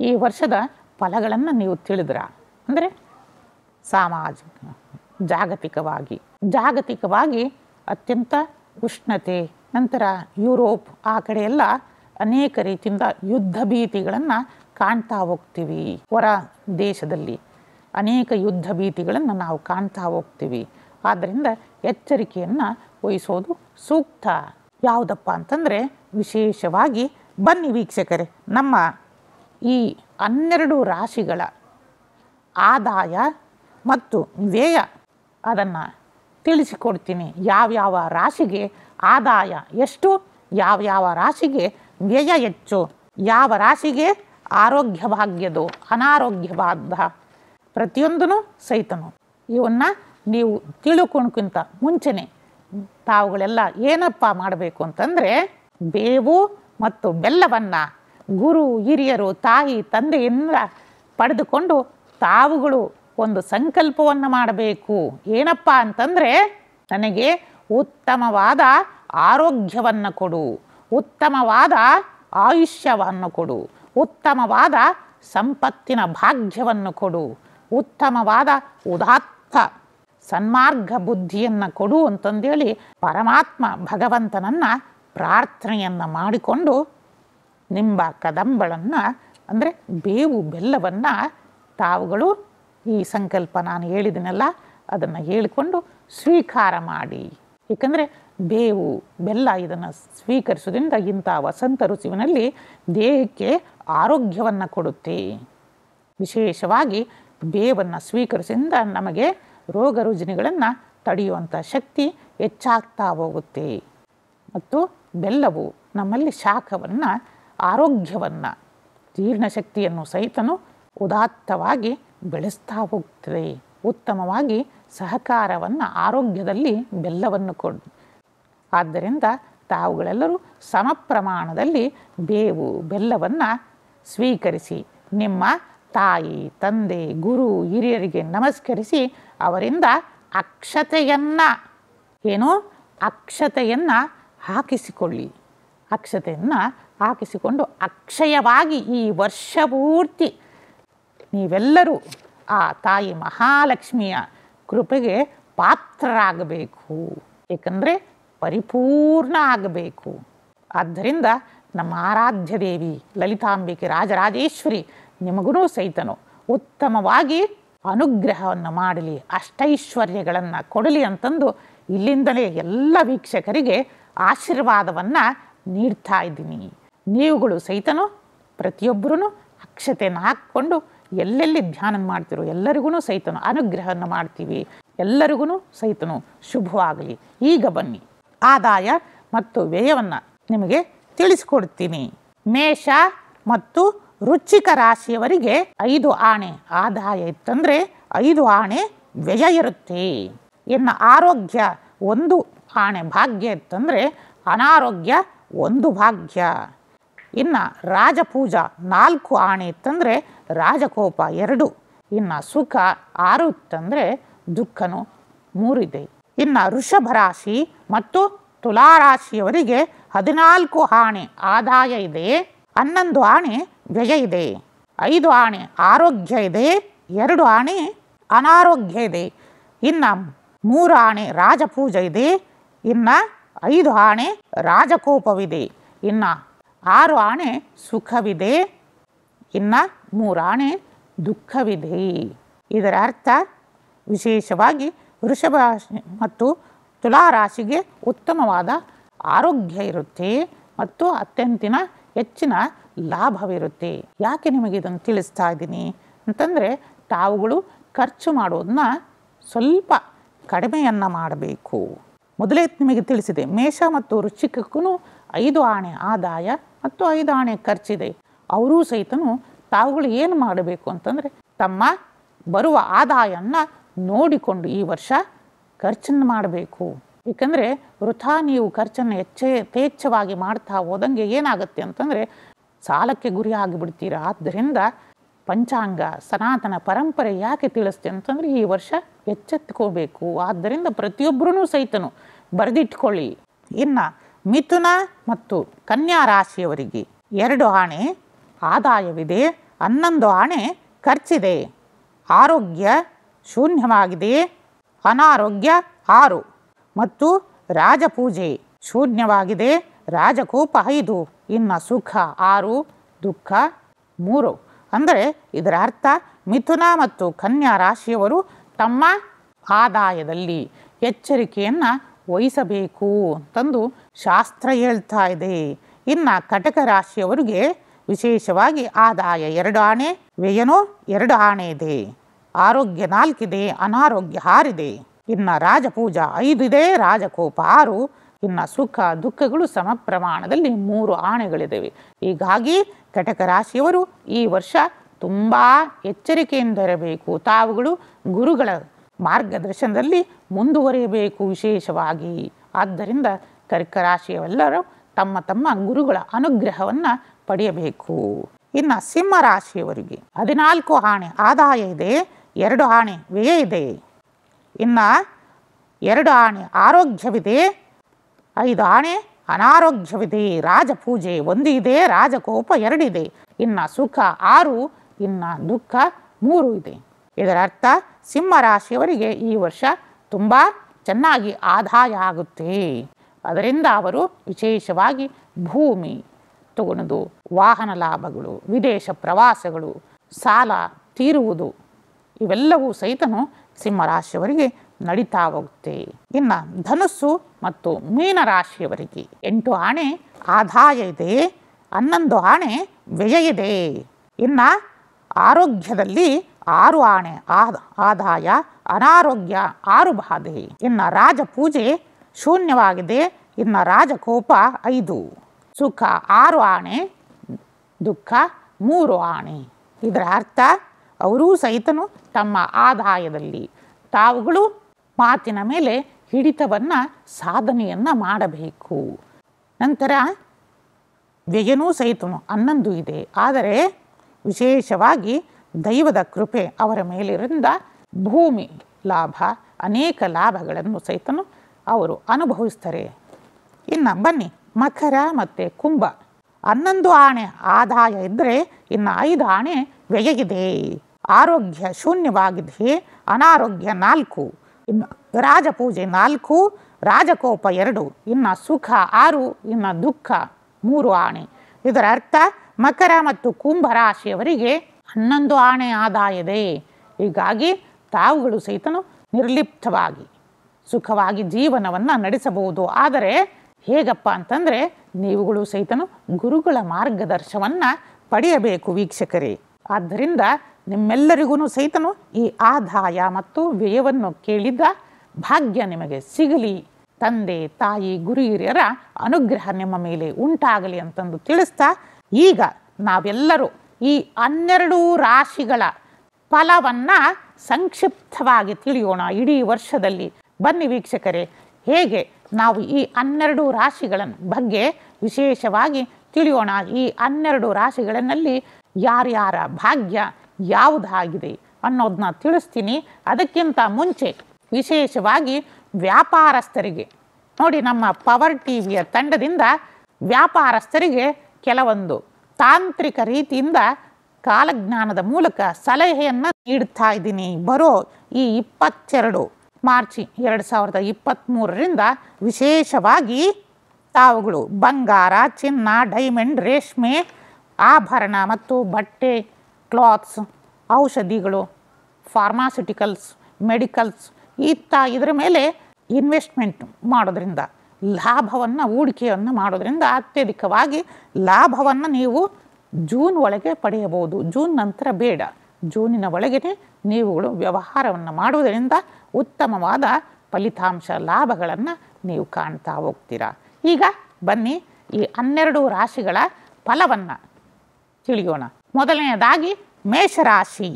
ಈ ವರ್ಷದ ಫಲಗಳನ್ನು ನೀವು ತಿಳಿದ್ರ ಅಂದರೆ ಸಾಮಾಜಿಕ ಜಾಗತಿಕವಾಗಿ ಜಾಗತಿಕವಾಗಿ ಅತ್ಯಂತ ಉಷ್ಣತೆ, ನಂತರ ಯುರೋಪ್ ಆ ಕಡೆಯೆಲ್ಲ ಅನೇಕ ರೀತಿಯಿಂದ ಯುದ್ಧ ಭೀತಿಗಳನ್ನು ಕಾಣ್ತಾ ಹೋಗ್ತೀವಿ। ಹೊರ ದೇಶದಲ್ಲಿ ಅನೇಕ ಯುದ್ಧ ಭೀತಿಗಳನ್ನು ನಾವು ಕಾಣ್ತಾ ಹೋಗ್ತೀವಿ। ಆದ್ದರಿಂದ ಎಚ್ಚರಿಕೆಯನ್ನು ವಹಿಸೋದು ಸೂಕ್ತ। ಯಾವುದಪ್ಪ ಅಂತಂದರೆ ವಿಶೇಷವಾಗಿ ಬನ್ನಿ ವೀಕ್ಷಕರೇ, ನಮ್ಮ ಈ ಹನ್ನೆರಡು ರಾಶಿಗಳ ಆದಾಯ ಮತ್ತು ವ್ಯಯ ಅದನ್ನು ತಿಳಿಸಿಕೊಡ್ತೀನಿ। ಯಾವ್ಯಾವ ರಾಶಿಗೆ ಆದಾಯ ಎಷ್ಟು, ಯಾವ್ಯಾವ ರಾಶಿಗೆ ವ್ಯಯ ಹೆಚ್ಚು, ಯಾವ ರಾಶಿಗೆ ಆರೋಗ್ಯ ಭಾಗ್ಯದು ಅನಾರೋಗ್ಯ ಬಾಧ ಪ್ರತಿಯೊಂದೂ ಸಹಿತನು ಇವನ್ನು ನೀವು ತಿಳ್ಕೊಳಕ್ಕಿಂತ ಮುಂಚೆನೆ ತಾವುಗಳೆಲ್ಲ ಏನಪ್ಪ ಮಾಡಬೇಕು ಅಂತಂದರೆ ಬೇವು ಮತ್ತು ಬೆಲ್ಲವನ್ನು ಗುರು ಹಿರಿಯರು ತಾಯಿ ತಂದೆಯಿಂದ ಪಡೆದುಕೊಂಡು ತಾವುಗಳು ಒಂದು ಸಂಕಲ್ಪವನ್ನು ಮಾಡಬೇಕು। ಏನಪ್ಪ ಅಂತಂದರೆ ನನಗೆ ಉತ್ತಮವಾದ ಆರೋಗ್ಯವನ್ನು ಕೊಡು, ಉತ್ತಮವಾದ ಆಯುಷ್ಯವನ್ನು ಕೊಡು, ಉತ್ತಮವಾದ ಸಂಪತ್ತಿನ ಭಾಗ್ಯವನ್ನು ಕೊಡು, ಉತ್ತಮವಾದ ಉದಾತ್ತ ಸನ್ಮಾರ್ಗ ಬುದ್ಧಿಯನ್ನು ಕೊಡು ಅಂತಂದೇಳಿ ಪರಮಾತ್ಮ ಭಗವಂತನನ್ನು ಪ್ರಾರ್ಥನೆಯನ್ನು ಮಾಡಿಕೊಂಡು ನಿಂಬ ಕದಂಬಳನ್ನು ಅಂದರೆ ಬೇವು ಬೆಲ್ಲವನ್ನು ತಾವುಗಳು ಈ ಸಂಕಲ್ಪ ನಾನು ಹೇಳಿದನೆಲ್ಲ ಅದನ್ನು ಹೇಳಿಕೊಂಡು ಸ್ವೀಕಾರ ಮಾಡಿ। ಏಕೆಂದರೆ ಬೇವು ಬೆಲ್ಲ ಇದನ್ನು ಸ್ವೀಕರಿಸೋದ್ರಿಂದ ಇಂಥ ವಸಂತ ಋತುವಿನಲ್ಲಿ ದೇಹಕ್ಕೆ ಆರೋಗ್ಯವನ್ನು ಕೊಡುತ್ತೆ। ವಿಶೇಷವಾಗಿ ಬೇವನ್ನು ಸ್ವೀಕರಿಸಿಂದ ನಮಗೆ ರೋಗ ರುಜಿನಗಳನ್ನು ತಡೆಯುವಂಥ ಶಕ್ತಿ ಹೆಚ್ಚಾಗ್ತಾ ಹೋಗುತ್ತೆ ಮತ್ತು ಬೆಲ್ಲವು ನಮ್ಮಲ್ಲಿ ಶಾಖವನ್ನು ಆರೋಗ್ಯವನ್ನು ಜೀರ್ಣಶಕ್ತಿಯನ್ನು ಸಹಿತನು ಉದಾತ್ತವಾಗಿ ಬೆಳೆಸ್ತಾ ಹೋಗ್ತದೆ। ಉತ್ತಮವಾಗಿ ಸಹಕಾರವನ್ನು ಆರೋಗ್ಯದಲ್ಲಿ ಬೆಲ್ಲವನ್ನು ಕೊಡು। ಆದ್ದರಿಂದ ತಾವುಗಳೆಲ್ಲರೂ ಸಮ ಪ್ರಮಾಣದಲ್ಲಿ ಬೇವು ಬೆಲ್ಲವನ್ನು ಸ್ವೀಕರಿಸಿ ನಿಮ್ಮ ತಾಯಿ ತಂದೆ ಗುರು ಹಿರಿಯರಿಗೆ ನಮಸ್ಕರಿಸಿ ಅವರಿಂದ ಅಕ್ಷತೆಯನ್ನು ಏನು ಅಕ್ಷತೆಯನ್ನು ಹಾಕಿಸಿಕೊಳ್ಳಿ। ಅಕ್ಷತೆಯನ್ನು ಹಾಕಿಸಿಕೊಂಡು ಅಕ್ಷಯವಾಗಿ ಈ ವರ್ಷ ಪೂರ್ತಿ ನೀವೆಲ್ಲರೂ ಆ ತಾಯಿ ಮಹಾಲಕ್ಷ್ಮಿಯ ಕೃಪೆಗೆ ಪಾತ್ರರಾಗಬೇಕು, ಏಕೆಂದರೆ ಪರಿಪೂರ್ಣ ಆಗಬೇಕು। ಆದ್ದರಿಂದ ನಮ್ಮ ಆರಾಧ್ಯ ದೇವಿ ಲಲಿತಾಂಬಿಕೆ ರಾಜರಾಜೇಶ್ವರಿ ನಿಮಗೂ ಸಹಿತನು ಉತ್ತಮವಾಗಿ ಅನುಗ್ರಹವನ್ನು ಮಾಡಲಿ, ಅಷ್ಟೈಶ್ವರ್ಯಗಳನ್ನು ಕೊಡಲಿ ಅಂತಂದು ಇಲ್ಲಿಂದಲೇ ಎಲ್ಲ ವೀಕ್ಷಕರಿಗೆ ಆಶೀರ್ವಾದವನ್ನು ನೀಡ್ತಾ ಇದ್ದೀನಿ। ನೀವುಗಳು ಸಹಿತನು ಪ್ರತಿಯೊಬ್ಬರೂ ಅಕ್ಷತೆಯನ್ನು ಹಾಕ್ಕೊಂಡು ಎಲ್ಲೆಲ್ಲಿ ಧ್ಯಾನ ಮಾಡ್ತಿರೋ ಎಲ್ಲರಿಗೂ ಸಹಿತನು ಅನುಗ್ರಹವನ್ನು ಮಾಡ್ತೀವಿ, ಎಲ್ಲರಿಗೂ ಸಹಿತನು ಶುಭವಾಗಲಿ। ಈಗ ಬನ್ನಿ ಆದಾಯ ಮತ್ತು ವ್ಯಯವನ್ನು ನಿಮಗೆ ತಿಳಿಸಿಕೊಡ್ತೀನಿ। ಮೇಷ ಮತ್ತು ವೃಶ್ಚಿಕ ರಾಶಿಯವರಿಗೆ ಐದು ಆಣೆ ಆದಾಯ ಇತ್ತಂದರೆ ಐದು ಆಣೆ ವ್ಯಯ ಇರುತ್ತೆ. ಇನ್ನು ಆರೋಗ್ಯ ಒಂದು ಆಣೆ ಭಾಗ್ಯ ಇತ್ತಂದರೆ ಅನಾರೋಗ್ಯ ಒಂದು ಭಾಗ್ಯ, ಇನ್ನು ರಾಜಪೂಜಾ ನಾಲ್ಕು ಆಣೆ ಇತ್ತಂದರೆ ರಾಜಕೋಪ ಎರಡು, ಇನ್ನು ಸುಖ ಆರು ಇತ್ತಂದರೆ ದುಃಖನು ಮೂರಿದೆ। ಇನ್ನು ವೃಷಭ ರಾಶಿ ಮತ್ತು ತುಲಾರಾಶಿಯವರಿಗೆ ಹದಿನಾಲ್ಕು ಆಣೆ ಆದಾಯ ಇದೆ, ಹನ್ನೊಂದು ಆಣೆ ವ್ಯಯ ಇದೆ, ಐದು ಆಣೆ ಆರೋಗ್ಯ ಇದೆ, ಎರಡು ಆಣೆ ಅನಾರೋಗ್ಯ ಇದೆ, ಇನ್ನು ಮೂರು ಆಣೆ ರಾಜಪೂಜೆ ಇದೆ, ಇನ್ನು ಐದು ಆಣೆ ರಾಜಕೋಪವಿದೆ, ಇನ್ನು ಆರು ಆಣೆ ಸುಖವಿದೆ, ಇನ್ನು ಮೂರು ಆಣೆ ದುಃಖವಿದೆ। ಇದರ ಅರ್ಥ ವಿಶೇಷವಾಗಿ ವೃಷಭ ಮತ್ತು ತುಲಾರಾಶಿಗೆ ಉತ್ತಮವಾದ ಆರೋಗ್ಯ ಇರುತ್ತೆ ಮತ್ತು ಅತ್ಯಂತಿನ ಹೆಚ್ಚಿನ ಲಾಭವಿರುತ್ತೆ। ಯಾಕೆ ನಿಮಗೆ ಇದನ್ನು ತಿಳಿಸ್ತಾ ಇದ್ದೀನಿ ಅಂತಂದರೆ ತಾವುಗಳು ಖರ್ಚು ಮಾಡೋದನ್ನ ಸ್ವಲ್ಪ ಕಡಿಮೆಯನ್ನು ಮಾಡಬೇಕು। ಮೊದಲೇ ನಿಮಗೆ ತಿಳಿಸಿದೆ ಮೇಷ ಮತ್ತು ವೃಶ್ಚಿಕಕ್ಕೂ ಐದು ಆಣೆ ಆದಾಯ ಮತ್ತು ಐದು ಆಣೆ ಖರ್ಚಿದೆ. ಅವರೂ ಸಹಿತನು ತಾವುಗಳು ಏನು ಮಾಡಬೇಕು ಅಂತಂದರೆ ತಮ್ಮ ಬರುವ ಆದಾಯವನ್ನು ನೋಡಿಕೊಂಡು ಈ ವರ್ಷ ಖರ್ಚನ್ನು ಮಾಡಬೇಕು ಏಕೆಂದರೆ ವೃಥಾ ನೀವು ಖರ್ಚನ್ನು ಹೆಚ್ಚೆ ಯಥೇಚ್ಛವಾಗಿ ಮಾಡ್ತಾ ಹೋದಂಗೆ ಏನಾಗುತ್ತೆ ಅಂತಂದ್ರೆ ಸಾಲಕ್ಕೆ ಗುರಿ ಆಗಿಬಿಡ್ತೀರಾ। ಆದ್ದರಿಂದ ಪಂಚಾಂಗ ಸನಾತನ ಪರಂಪರೆ ಯಾಕೆ ತಿಳಿಸುತ್ತೆ ಅಂತಂದ್ರೆ ಈ ವರ್ಷ ಎಚ್ಚೆತ್ತುಕೋಬೇಕು। ಆದ್ದರಿಂದ ಪ್ರತಿಯೊಬ್ಬರೂ ಸಹಿತನು ಬರೆದಿಟ್ಟುಕೊಳ್ಳಿ। ಇನ್ನ ಮಿಥುನ ಮತ್ತು ಕನ್ಯಾ ರಾಶಿಯವರಿಗೆ ಎರಡು ಆಣೆ ಆದಾಯವಿದೆ, ಹನ್ನೊಂದು ಆಣೆ ಖರ್ಚಿದೆ, ಆರೋಗ್ಯ ಶೂನ್ಯವಾಗಿದೆ, ಅನಾರೋಗ್ಯ ಆರು ಮತ್ತು ರಾಜಪೂಜೆ ಶೂನ್ಯವಾಗಿದೆ, ರಾಜಕೋಪ ಐದು, ಇನ್ನು ಸುಖ ಆರು, ದುಃಖ ಮೂರು। ಅಂದರೆ ಇದರ ಅರ್ಥ ಮಿಥುನ ಮತ್ತು ಕನ್ಯಾ ರಾಶಿಯವರು ತಮ್ಮ ಆದಾಯದಲ್ಲಿ ಎಚ್ಚರಿಕೆಯನ್ನು ವಹಿಸಬೇಕು ಅಂತಂದು ಶಾಸ್ತ್ರ ಹೇಳ್ತಾ ಇದೆ। ಇನ್ನು ಕಟಕ ರಾಶಿಯವರಿಗೆ ವಿಶೇಷವಾಗಿ ಆದಾಯ ಎರಡು ಆಣೆ, ವ್ಯಯನೋ ಎರಡು ಆಣೆ ಇದೆ, ಆರೋಗ್ಯ ನಾಲ್ಕಿದೆ, ಅನಾರೋಗ್ಯ ಆರಿದೆ, ಇನ್ನು ರಾಜಪೂಜಾ ಐದು ಇದೆ, ರಾಜಕೋಪ ಆರು, ಇನ್ನು ಸುಖ ದುಃಖಗಳು ಸಮ ಪ್ರಮಾಣದಲ್ಲಿ ಮೂರು ಆಣೆಗಳಿವೆ। ಹೀಗಾಗಿ ಕಟಕ ರಾಶಿಯವರು ಈ ವರ್ಷ ತುಂಬ ಎಚ್ಚರಿಕೆಯಿಂದ ಇರಬೇಕು, ತಾವುಗಳು ಗುರುಗಳ ಮಾರ್ಗದರ್ಶನದಲ್ಲಿ ಮುಂದುವರಿಯಬೇಕು ವಿಶೇಷವಾಗಿ। ಆದ್ದರಿಂದ ಕರ್ಕ ರಾಶಿಯವರೆಲ್ಲರೂ ತಮ್ಮ ತಮ್ಮ ಗುರುಗಳ ಅನುಗ್ರಹವನ್ನು ಪಡೆಯಬೇಕು। ಇನ್ನು ಸಿಂಹರಾಶಿಯವರಿಗೆ ಹದಿನಾಲ್ಕು ಆಣೆ ಆದಾಯ ಇದೆ, ಎರಡು ಆಣೆ ವ್ಯಯ ಇದೆ, ಇನ್ನು ಎರಡು ಆಣೆ ಆರೋಗ್ಯವಿದೆ, ಐದು ಆಣೆ ಅನಾರೋಗ್ಯವಿದೆ, ರಾಜಪೂಜೆ ಒಂದು ಇದೆ, ರಾಜಕೋಪ ಎರಡಿದೆ, ಇನ್ನು ಸುಖ ಆರು, ಇನ್ನು ದುಃಖ ಮೂರು ಇದೆ। ಇದರ ಅರ್ಥ ಸಿಂಹರಾಶಿಯವರಿಗೆ ಈ ವರ್ಷ ತುಂಬ ಚೆನ್ನಾಗಿ ಆದಾಯ ಆಗುತ್ತೆ। ಅದರಿಂದ ಅವರು ವಿಶೇಷವಾಗಿ ಭೂಮಿ ತಗೊಳ್ಳೋದು, ವಾಹನ ಲಾಭಗಳು, ವಿದೇಶ ಪ್ರವಾಸಗಳು, ಸಾಲ ತೀರುವುದು ಇವೆಲ್ಲವೂ ಸಹಿತನು ಸಿಂಹರಾಶಿಯವರಿಗೆ ನಡೀತಾ ಹೋಗುತ್ತೆ। ಇನ್ನು ಧನುಸ್ಸು ಮತ್ತು ಮೀನರಾಶಿಯವರಿಗೆ ಎಂಟು ಆಣೆ ಆದಾಯ ಇದೆ, ಹನ್ನೊಂದು ಆಣೆ ವ್ಯಯ ಇದೆ, ಇನ್ನು ಆರೋಗ್ಯದಲ್ಲಿ ಆರು ಆಣೆ ಆದಾಯ, ಅನಾರೋಗ್ಯ ಆರು ಬಾಧೆ, ಇನ್ನು ರಾಜಪೂಜೆ ಶೂನ್ಯವಾಗಿದೆ, ಇನ್ನು ರಾಜಕೋಪ ಐದು, ಸುಖ ಆರು ಆಣೆ, ದುಃಖ ಮೂರು ಆಣೆ। ಇದರ ಅರ್ಥ ಅವರೂ ಸಹಿತನು ತಮ್ಮ ಆದಾಯದಲ್ಲಿ ತಾವುಗಳು ಮಾತಿನ ಮೇಲೆ ಹಿಡಿತವನ್ನು ಸಾಧನೆಯನ್ನು ಮಾಡಬೇಕು। ನಂತರ ವ್ಯಯನೂ ಸಹಿತನು ಹನ್ನೊಂದು ಇದೆ, ಆದರೆ ವಿಶೇಷವಾಗಿ ದೈವದ ಕೃಪೆ ಅವರ ಮೇಲಿರಿಂದ ಭೂಮಿ ಲಾಭ, ಅನೇಕ ಲಾಭಗಳನ್ನು ಸಹಿತನು ಅವರು ಅನುಭವಿಸ್ತಾರೆ। ಇನ್ನು ಬನ್ನಿ ಮಕರ ಮತ್ತು ಕುಂಭ, ಹನ್ನೊಂದು ಆಣೆ ಆದಾಯ ಇದ್ದರೆ ಇನ್ನು ಐದು ಆಣೆ ವ್ಯಯ ಇದೆ, ಆರೋಗ್ಯ ಶೂನ್ಯವಾಗಿದೆ, ಅನಾರೋಗ್ಯ ನಾಲ್ಕು, ಇನ್ನು ರಾಜಪೂಜೆ ನಾಲ್ಕು, ರಾಜಕೋಪ ಎರಡು, ಇನ್ನು ಸುಖ ಆರು, ಇನ್ನು ದುಃಖ ಮೂರು ಆಣೆ। ಇದರ ಅರ್ಥ ಮಕರ ಮತ್ತು ಕುಂಭ ರಾಶಿಯವರಿಗೆ ಹನ್ನೊಂದು ಆಣೆ ಆದಾಯ ಇದೆ, ಹೀಗಾಗಿ ತಾವುಗಳು ಸಹಿತನು ನಿರ್ಲಿಪ್ತವಾಗಿ ಸುಖವಾಗಿ ಜೀವನವನ್ನು ನಡೆಸಬಹುದು। ಆದರೆ ಹೇಗಪ್ಪ ಅಂತಂದರೆ ನೀವುಗಳು ಸಹಿತನು ಗುರುಗಳ ಮಾರ್ಗದರ್ಶನವನ್ನು ಪಡೆಯಬೇಕು ವೀಕ್ಷಕರೇ। ಆದ್ದರಿಂದ ನಿಮ್ಮೆಲ್ಲರಿಗೂ ಸಹಿತನು ಈ ಆದಾಯ ಮತ್ತು ವ್ಯಯವನ್ನು ಕೇಳಿದ ಭಾಗ್ಯ ನಿಮಗೆ ಸಿಗಲಿ, ತಂದೆ ತಾಯಿ ಗುರು ಹಿರಿಯರ ಅನುಗ್ರಹ ನಿಮ್ಮ ಮೇಲೆ ಉಂಟಾಗಲಿ ಅಂತಂದು ತಿಳಿಸ್ತಾ, ಈಗ ನಾವೆಲ್ಲರೂ ಈ ಹನ್ನೆರಡು ರಾಶಿಗಳ ಫಲವನ್ನು ಸಂಕ್ಷಿಪ್ತವಾಗಿ ತಿಳಿಯೋಣ ಇಡೀ ವರ್ಷದಲ್ಲಿ। ಬನ್ನಿ ವೀಕ್ಷಕರೇ, ಹೇಗೆ ನಾವು ಈ ಹನ್ನೆರಡು ರಾಶಿಗಳ ಬಗ್ಗೆ ವಿಶೇಷವಾಗಿ ತಿಳಿಯೋಣ, ಈ ಹನ್ನೆರಡು ರಾಶಿಗಳಲ್ಲಿ ಯಾರ್ಯಾರ ಭಾಗ್ಯ ಯಾವುದಾಗಿದೆ ಅನ್ನೋದನ್ನ ತಿಳಿಸ್ತೀನಿ। ಅದಕ್ಕಿಂತ ಮುಂಚೆ ವಿಶೇಷವಾಗಿ ವ್ಯಾಪಾರಸ್ಥರಿಗೆ ನೋಡಿ, ನಮ್ಮ ಪವರ್ ಟಿ ವಿಯ ತಂಡದಿಂದ ವ್ಯಾಪಾರಸ್ಥರಿಗೆ ಕೆಲವೊಂದು ತಾಂತ್ರಿಕ ರೀತಿಯಿಂದ ಕಾಲಜ್ಞಾನದ ಮೂಲಕ ಸಲಹೆಯನ್ನು ನೀಡುತ್ತಾ ಇದ್ದೀನಿ। ಬರೋ ಈ ಇಪ್ಪತ್ತೆರಡು ಮಾರ್ಚ್ ಎರಡು ಸಾವಿರದ ಇಪ್ಪತ್ತ್ಮೂರರಿಂದ ವಿಶೇಷವಾಗಿ ತಾವುಗಳು ಬಂಗಾರ, ಚಿನ್ನ, ಡೈಮಂಡ್, ರೇಷ್ಮೆ, ಆಭರಣ ಮತ್ತು ಬಟ್ಟೆ, ಕ್ಲಾತ್ಸ್, ಔಷಧಿಗಳು, ಫಾರ್ಮಾಸ್ಯುಟಿಕಲ್ಸ್, ಮೆಡಿಕಲ್ಸ್ ಇತ್ತ ಇದರ ಮೇಲೆ ಇನ್ವೆಸ್ಟ್ಮೆಂಟ್ ಮಾಡೋದ್ರಿಂದ ಲಾಭವನ್ನು, ಹೂಡಿಕೆಯನ್ನು ಮಾಡೋದ್ರಿಂದ ಅತ್ಯಧಿಕವಾಗಿ ಲಾಭವನ್ನು ನೀವು ಜೂನ್ ಒಳಗೆ ಪಡೆಯಬಹುದು, ಜೂನ್ ನಂತರ ಬೇಡ, ಜೂನಿನ ಒಳಗೇ ನೀವುಗಳು ವ್ಯವಹಾರವನ್ನು ಮಾಡುವುದರಿಂದ ಉತ್ತಮವಾದ ಫಲಿತಾಂಶ ಲಾಭಗಳನ್ನು ನೀವು ಕಾಣ್ತಾ ಹೋಗ್ತೀರಾ। ಈಗ ಬನ್ನಿ ಈ ಹನ್ನೆರಡು ರಾಶಿಗಳ ಫಲವನ್ನು ತಿಳಿಯೋಣ। ಮೊದಲನೆಯದಾಗಿ ಮೇಷರಾಶಿ,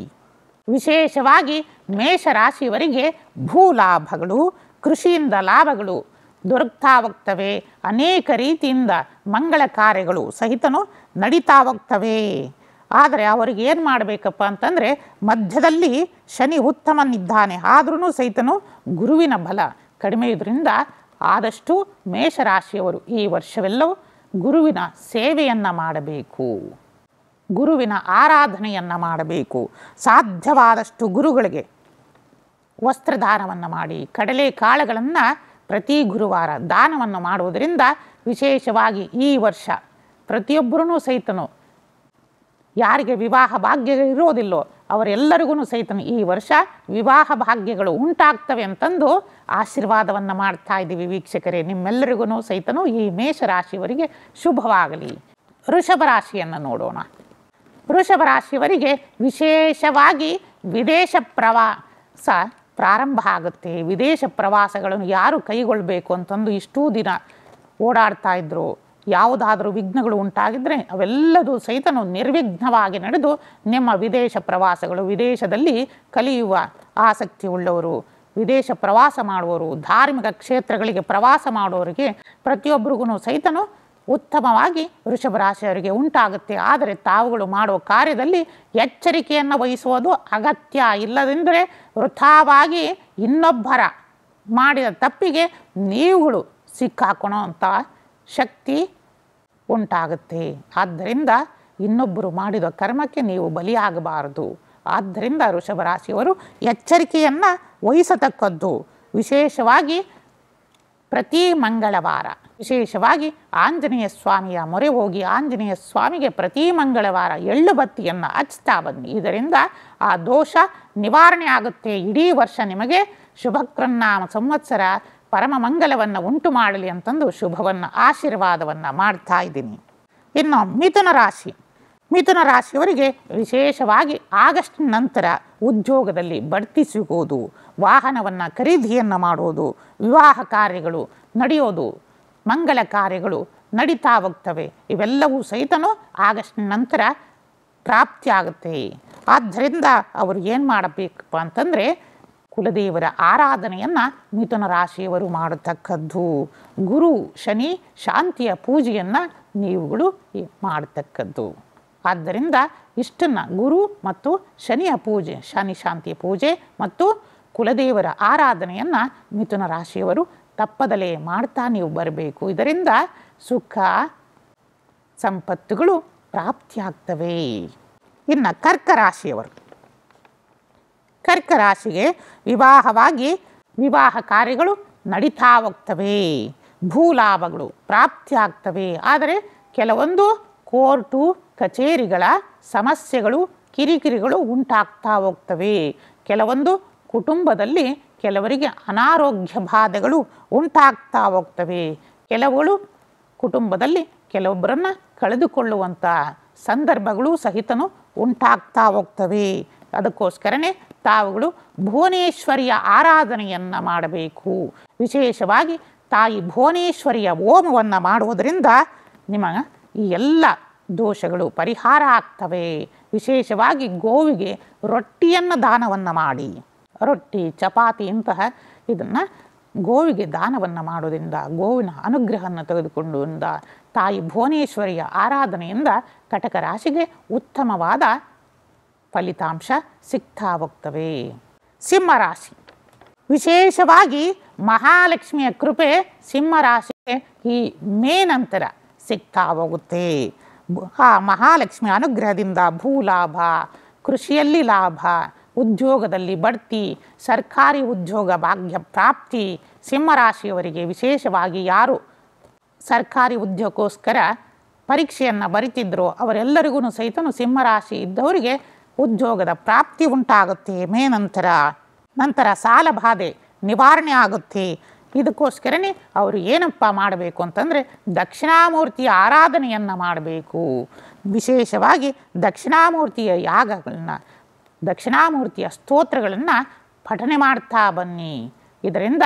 ವಿಶೇಷವಾಗಿ ಮೇಷರಾಶಿಯವರಿಗೆ ಭೂ ಲಾಭಗಳು, ಕೃಷಿಯಿಂದ ಲಾಭಗಳು ದೊರಕ್ತಾ ಹೋಗ್ತವೆ. ಅನೇಕ ರೀತಿಯಿಂದ ಮಂಗಳ ಕಾರ್ಯಗಳು ಸಹಿತನೂ ನಡೀತಾ ಹೋಗ್ತವೆ. ಆದರೆ ಅವರಿಗೆ ಏನು ಮಾಡಬೇಕಪ್ಪ ಅಂತಂದರೆ, ಮಧ್ಯದಲ್ಲಿ ಶನಿ ಉತ್ತಮನಿದ್ದಾನೆ, ಆದ್ರೂ ಸಹಿತನೂ ಗುರುವಿನ ಬಲ ಕಡಿಮೆ ಇದರಿಂದ ಆದಷ್ಟು ಮೇಷರಾಶಿಯವರು ಈ ವರ್ಷವೆಲ್ಲವೂ ಗುರುವಿನ ಸೇವೆಯನ್ನು ಮಾಡಬೇಕು, ಗುರುವಿನ ಆರಾಧನೆಯನ್ನು ಮಾಡಬೇಕು. ಸಾಧ್ಯವಾದಷ್ಟು ಗುರುಗಳಿಗೆ ವಸ್ತ್ರದಾನವನ್ನು ಮಾಡಿ ಕಡಲೆ ಕಾಳುಗಳನ್ನು ಪ್ರತಿ ಗುರುವಾರ ದಾನವನ್ನು ಮಾಡುವುದರಿಂದ ವಿಶೇಷವಾಗಿ ಈ ವರ್ಷ ಪ್ರತಿಯೊಬ್ಬರೂ ಸಹಿತನು ಯಾರಿಗೆ ವಿವಾಹ ಭಾಗ್ಯಗಳು ಇರೋದಿಲ್ಲೋ ಅವರೆಲ್ಲರಿಗೂ ಸಹಿತನು ಈ ವರ್ಷ ವಿವಾಹ ಭಾಗ್ಯಗಳು ಉಂಟಾಗ್ತವೆ ಅಂತಂದು ಆಶೀರ್ವಾದವನ್ನು ಮಾಡ್ತಾ ಇದ್ದೀವಿ ವೀಕ್ಷಕರೇ. ನಿಮ್ಮೆಲ್ಲರಿಗೂ ಸಹಿತನು ಈ ಮೇಷರಾಶಿಯವರಿಗೆ ಶುಭವಾಗಲಿ. ವೃಷಭರಾಶಿಯನ್ನು ನೋಡೋಣ. ವೃಷಭರಾಶಿಯವರಿಗೆ ವಿಶೇಷವಾಗಿ ವಿದೇಶ ಪ್ರವಾಸ ಪ್ರಾರಂಭ ಆಗುತ್ತೆ. ವಿದೇಶ ಪ್ರವಾಸಗಳನ್ನು ಯಾರು ಕೈಗೊಳ್ಳಬೇಕು ಅಂತಂದು ಇಷ್ಟೂ ದಿನ ಓಡಾಡ್ತಾ ಇದ್ದರು, ಯಾವುದಾದರೂ ವಿಘ್ನಗಳು ಉಂಟಾಗಿದ್ದರೆ ಅವೆಲ್ಲದೂ ಸಹಿತನು ನಿರ್ವಿಘ್ನವಾಗಿ ನಡೆದು ನಿಮ್ಮ ವಿದೇಶ ಪ್ರವಾಸಗಳು, ವಿದೇಶದಲ್ಲಿ ಕಲಿಯುವ ಆಸಕ್ತಿ ಉಳ್ಳವರು, ವಿದೇಶ ಪ್ರವಾಸ ಮಾಡುವವರು, ಧಾರ್ಮಿಕ ಕ್ಷೇತ್ರಗಳಿಗೆ ಪ್ರವಾಸ ಮಾಡುವವರಿಗೆ ಪ್ರತಿಯೊಬ್ಬರಿಗೂ ಸಹಿತನು ಉತ್ತಮವಾಗಿ ವೃಷಭರಾಶಿಯವರಿಗೆ ಉಂಟಾಗುತ್ತೆ. ಆದರೆ ತಾವುಗಳು ಮಾಡುವ ಕಾರ್ಯದಲ್ಲಿ ಎಚ್ಚರಿಕೆಯನ್ನು ವಹಿಸುವುದು ಅಗತ್ಯ. ಇಲ್ಲದೆಂದರೆ ವೃಥಾವಾಗಿ ಇನ್ನೊಬ್ಬರ ಮಾಡಿದ ತಪ್ಪಿಗೆ ನೀವುಗಳು ಸಿಕ್ಕಾಕೊಳ್ಳೋ ಅಂಥ ಶಕ್ತಿ ಉಂಟಾಗುತ್ತೆ. ಆದ್ದರಿಂದ ಇನ್ನೊಬ್ಬರು ಮಾಡಿದ ಕರ್ಮಕ್ಕೆ ನೀವು ಬಲಿಯಾಗಬಾರದು. ಆದ್ದರಿಂದ ವೃಷಭರಾಶಿಯವರು ಎಚ್ಚರಿಕೆಯನ್ನು ವಹಿಸತಕ್ಕದ್ದು. ವಿಶೇಷವಾಗಿ ಪ್ರತಿ ಮಂಗಳವಾರ ವಿಶೇಷವಾಗಿ ಆಂಜನೇಯ ಸ್ವಾಮಿಯ ಮೊರೆ ಹೋಗಿ ಆಂಜನೇಯ ಸ್ವಾಮಿಗೆ ಪ್ರತಿ ಮಂಗಳವಾರ ಎಳ್ಳು ಬತ್ತಿಯನ್ನು ಹಚ್ತಾ ಬನ್ನಿ. ಇದರಿಂದ ಆ ದೋಷ ನಿವಾರಣೆ ಆಗುತ್ತೆ. ಇಡೀ ವರ್ಷ ನಿಮಗೆ ಶುಭಕೃನ್ನಾಮ ಸಂವತ್ಸರ ಪರಮ ಮಂಗಲವನ್ನು ಉಂಟು ಮಾಡಲಿ ಅಂತಂದು ಶುಭವನ್ನು ಆಶೀರ್ವಾದವನ್ನು ಮಾಡ್ತಾ ಇದ್ದೀನಿ. ಇನ್ನು ಮಿಥುನ ರಾಶಿ. ಮಿಥುನ ರಾಶಿಯವರಿಗೆ ವಿಶೇಷವಾಗಿ ಆಗಸ್ಟ್ ನಂತರ ಉದ್ಯೋಗದಲ್ಲಿ ಬಡ್ತಿ ಸಿಗೋದು, ವಾಹನವನ್ನು ಖರೀದಿಯನ್ನು ಮಾಡೋದು, ವಿವಾಹ ಕಾರ್ಯಗಳು ನಡೆಯೋದು, ಮಂಗಳ ಕಾರ್ಯಗಳು ನಡೀತಾ ಹೋಗ್ತವೆ. ಇವೆಲ್ಲವೂ ಸಹಿತನೂ ಆಗಸ್ಟ್ ನಂತರ ಪ್ರಾಪ್ತಿಯಾಗುತ್ತೆ. ಆದ್ದರಿಂದ ಅವರು ಏನು ಮಾಡಬೇಕಪ್ಪ ಅಂತಂದರೆ, ಕುಲದೇವರ ಆರಾಧನೆಯನ್ನು ಮಿಥುನ ರಾಶಿಯವರು ಮಾಡತಕ್ಕದ್ದು. ಗುರು ಶನಿ ಶಾಂತಿಯ ಪೂಜೆಯನ್ನು ನೀವುಗಳು ಮಾಡತಕ್ಕದ್ದು. ಆದ್ದರಿಂದ ಇಷ್ಟನ್ನು ಗುರು ಮತ್ತು ಶನಿಯ ಪೂಜೆ, ಶನಿ ಶಾಂತಿಯ ಪೂಜೆ ಮತ್ತು ಕುಲದೇವರ ಆರಾಧನೆಯನ್ನು ಮಿಥುನ ರಾಶಿಯವರು ತಪ್ಪದಲೇ ಮಾಡ್ತಾ ನೀವು ಬರಬೇಕು. ಇದರಿಂದ ಸುಖ ಸಂಪತ್ತುಗಳು ಪ್ರಾಪ್ತಿಯಾಗ್ತವೆ. ಇನ್ನು ಕರ್ಕರಾಶಿಯವರು. ಕರ್ಕರಾಶಿಗೆ ವಿವಾಹವಾಗಿ ವಿವಾಹ ಕಾರ್ಯಗಳು ನಡೀತಾ ಹೋಗ್ತವೆ, ಭೂ ಲಾಭಗಳು ಪ್ರಾಪ್ತಿಯಾಗ್ತವೆ. ಆದರೆ ಕೆಲವೊಂದು ಕೋರ್ಟು ಕಚೇರಿಗಳ ಸಮಸ್ಯೆಗಳು, ಕಿರಿಕಿರಿಗಳು ಉಂಟಾಗ್ತಾ ಹೋಗ್ತವೆ. ಕೆಲವೊಂದು ಕುಟುಂಬದಲ್ಲಿ ಕೆಲವರಿಗೆ ಅನಾರೋಗ್ಯ ಬಾಧೆಗಳು ಉಂಟಾಗ್ತಾ ಹೋಗ್ತವೆ. ಕೆಲವುಗಳು ಕುಟುಂಬದಲ್ಲಿ ಕೆಲವೊಬ್ಬರನ್ನು ಕಳೆದುಕೊಳ್ಳುವಂಥ ಸಂದರ್ಭಗಳು ಸಹಿತನೂ ಉಂಟಾಗ್ತಾ ಹೋಗ್ತವೆ. ಅದಕ್ಕೋಸ್ಕರನೇ ತಾವುಗಳು ಭುವನೇಶ್ವರಿಯ ಆರಾಧನೆಯನ್ನು ಮಾಡಬೇಕು. ವಿಶೇಷವಾಗಿ ತಾಯಿ ಭುವನೇಶ್ವರಿಯ ಹೋಮವನ್ನು ಮಾಡುವುದರಿಂದ ನಿಮ್ಮ ಈ ಎಲ್ಲ ದೋಷಗಳು ಪರಿಹಾರ ಆಗ್ತವೆ. ವಿಶೇಷವಾಗಿ ಗೋವಿಗೆ ರೊಟ್ಟಿಯನ್ನು ದಾನವನ್ನು ಮಾಡಿ, ರೊಟ್ಟಿ ಚಪಾತಿ ಇಂತಹ ಇದನ್ನು ಗೋವಿಗೆ ದಾನವನ್ನು ಮಾಡೋದ್ರಿಂದ, ಗೋವಿನ ಅನುಗ್ರಹವನ್ನು ತೆಗೆದುಕೊಂಡುವುದರಿಂದ, ತಾಯಿ ಭುವನೇಶ್ವರಿಯ ಆರಾಧನೆಯಿಂದ ಕಟಕ ರಾಶಿಗೆ ಉತ್ತಮವಾದ ಫಲಿತಾಂಶ ಸಿಗ್ತಾ ಹೋಗ್ತವೆ. ಸಿಂಹರಾಶಿ. ವಿಶೇಷವಾಗಿ ಮಹಾಲಕ್ಷ್ಮಿಯ ಕೃಪೆ ಸಿಂಹರಾಶಿಗೆ ಈ ಮೇ ನಂತರ ಸಿಗ್ತಾ ಹೋಗುತ್ತೆ. ಆ ಮಹಾಲಕ್ಷ್ಮಿ ಅನುಗ್ರಹದಿಂದ ಭೂ ಲಾಭ, ಕೃಷಿಯಲ್ಲಿ ಲಾಭ, ಉದ್ಯೋಗದಲ್ಲಿ ಬಡ್ತಿ, ಸರ್ಕಾರಿ ಉದ್ಯೋಗ ಭಾಗ್ಯ ಪ್ರಾಪ್ತಿ. ಸಿಂಹರಾಶಿಯವರಿಗೆ ವಿಶೇಷವಾಗಿ ಯಾರು ಸರ್ಕಾರಿ ಉದ್ಯೋಗಕ್ಕೋಸ್ಕರ ಪರೀಕ್ಷೆಯನ್ನು ಬರಿತಿದ್ರೋ ಅವರೆಲ್ಲರಿಗೂ ಸಹಿತನು ಸಿಂಹರಾಶಿ ಇದ್ದವರಿಗೆ ಉದ್ಯೋಗದ ಪ್ರಾಪ್ತಿ ಉಂಟಾಗುತ್ತೆ ಮೇ ನಂತರ. ನಂತರ ಸಾಲ ಬಾಧೆ ನಿವಾರಣೆ ಆಗುತ್ತೆ. ಇದಕ್ಕೋಸ್ಕರನೇ ಅವರು ಏನಪ್ಪ ಮಾಡಬೇಕು ಅಂತಂದರೆ, ದಕ್ಷಿಣಾಮೂರ್ತಿಯ ಆರಾಧನೆಯನ್ನು ಮಾಡಬೇಕು. ವಿಶೇಷವಾಗಿ ದಕ್ಷಿಣಾಮೂರ್ತಿಯ ಯಾಗಗಳನ್ನ, ದಕ್ಷಿಣಾಮೂರ್ತಿಯ ಸ್ತೋತ್ರಗಳನ್ನು ಪಠನೆ ಮಾಡ್ತಾ ಬನ್ನಿ. ಇದರಿಂದ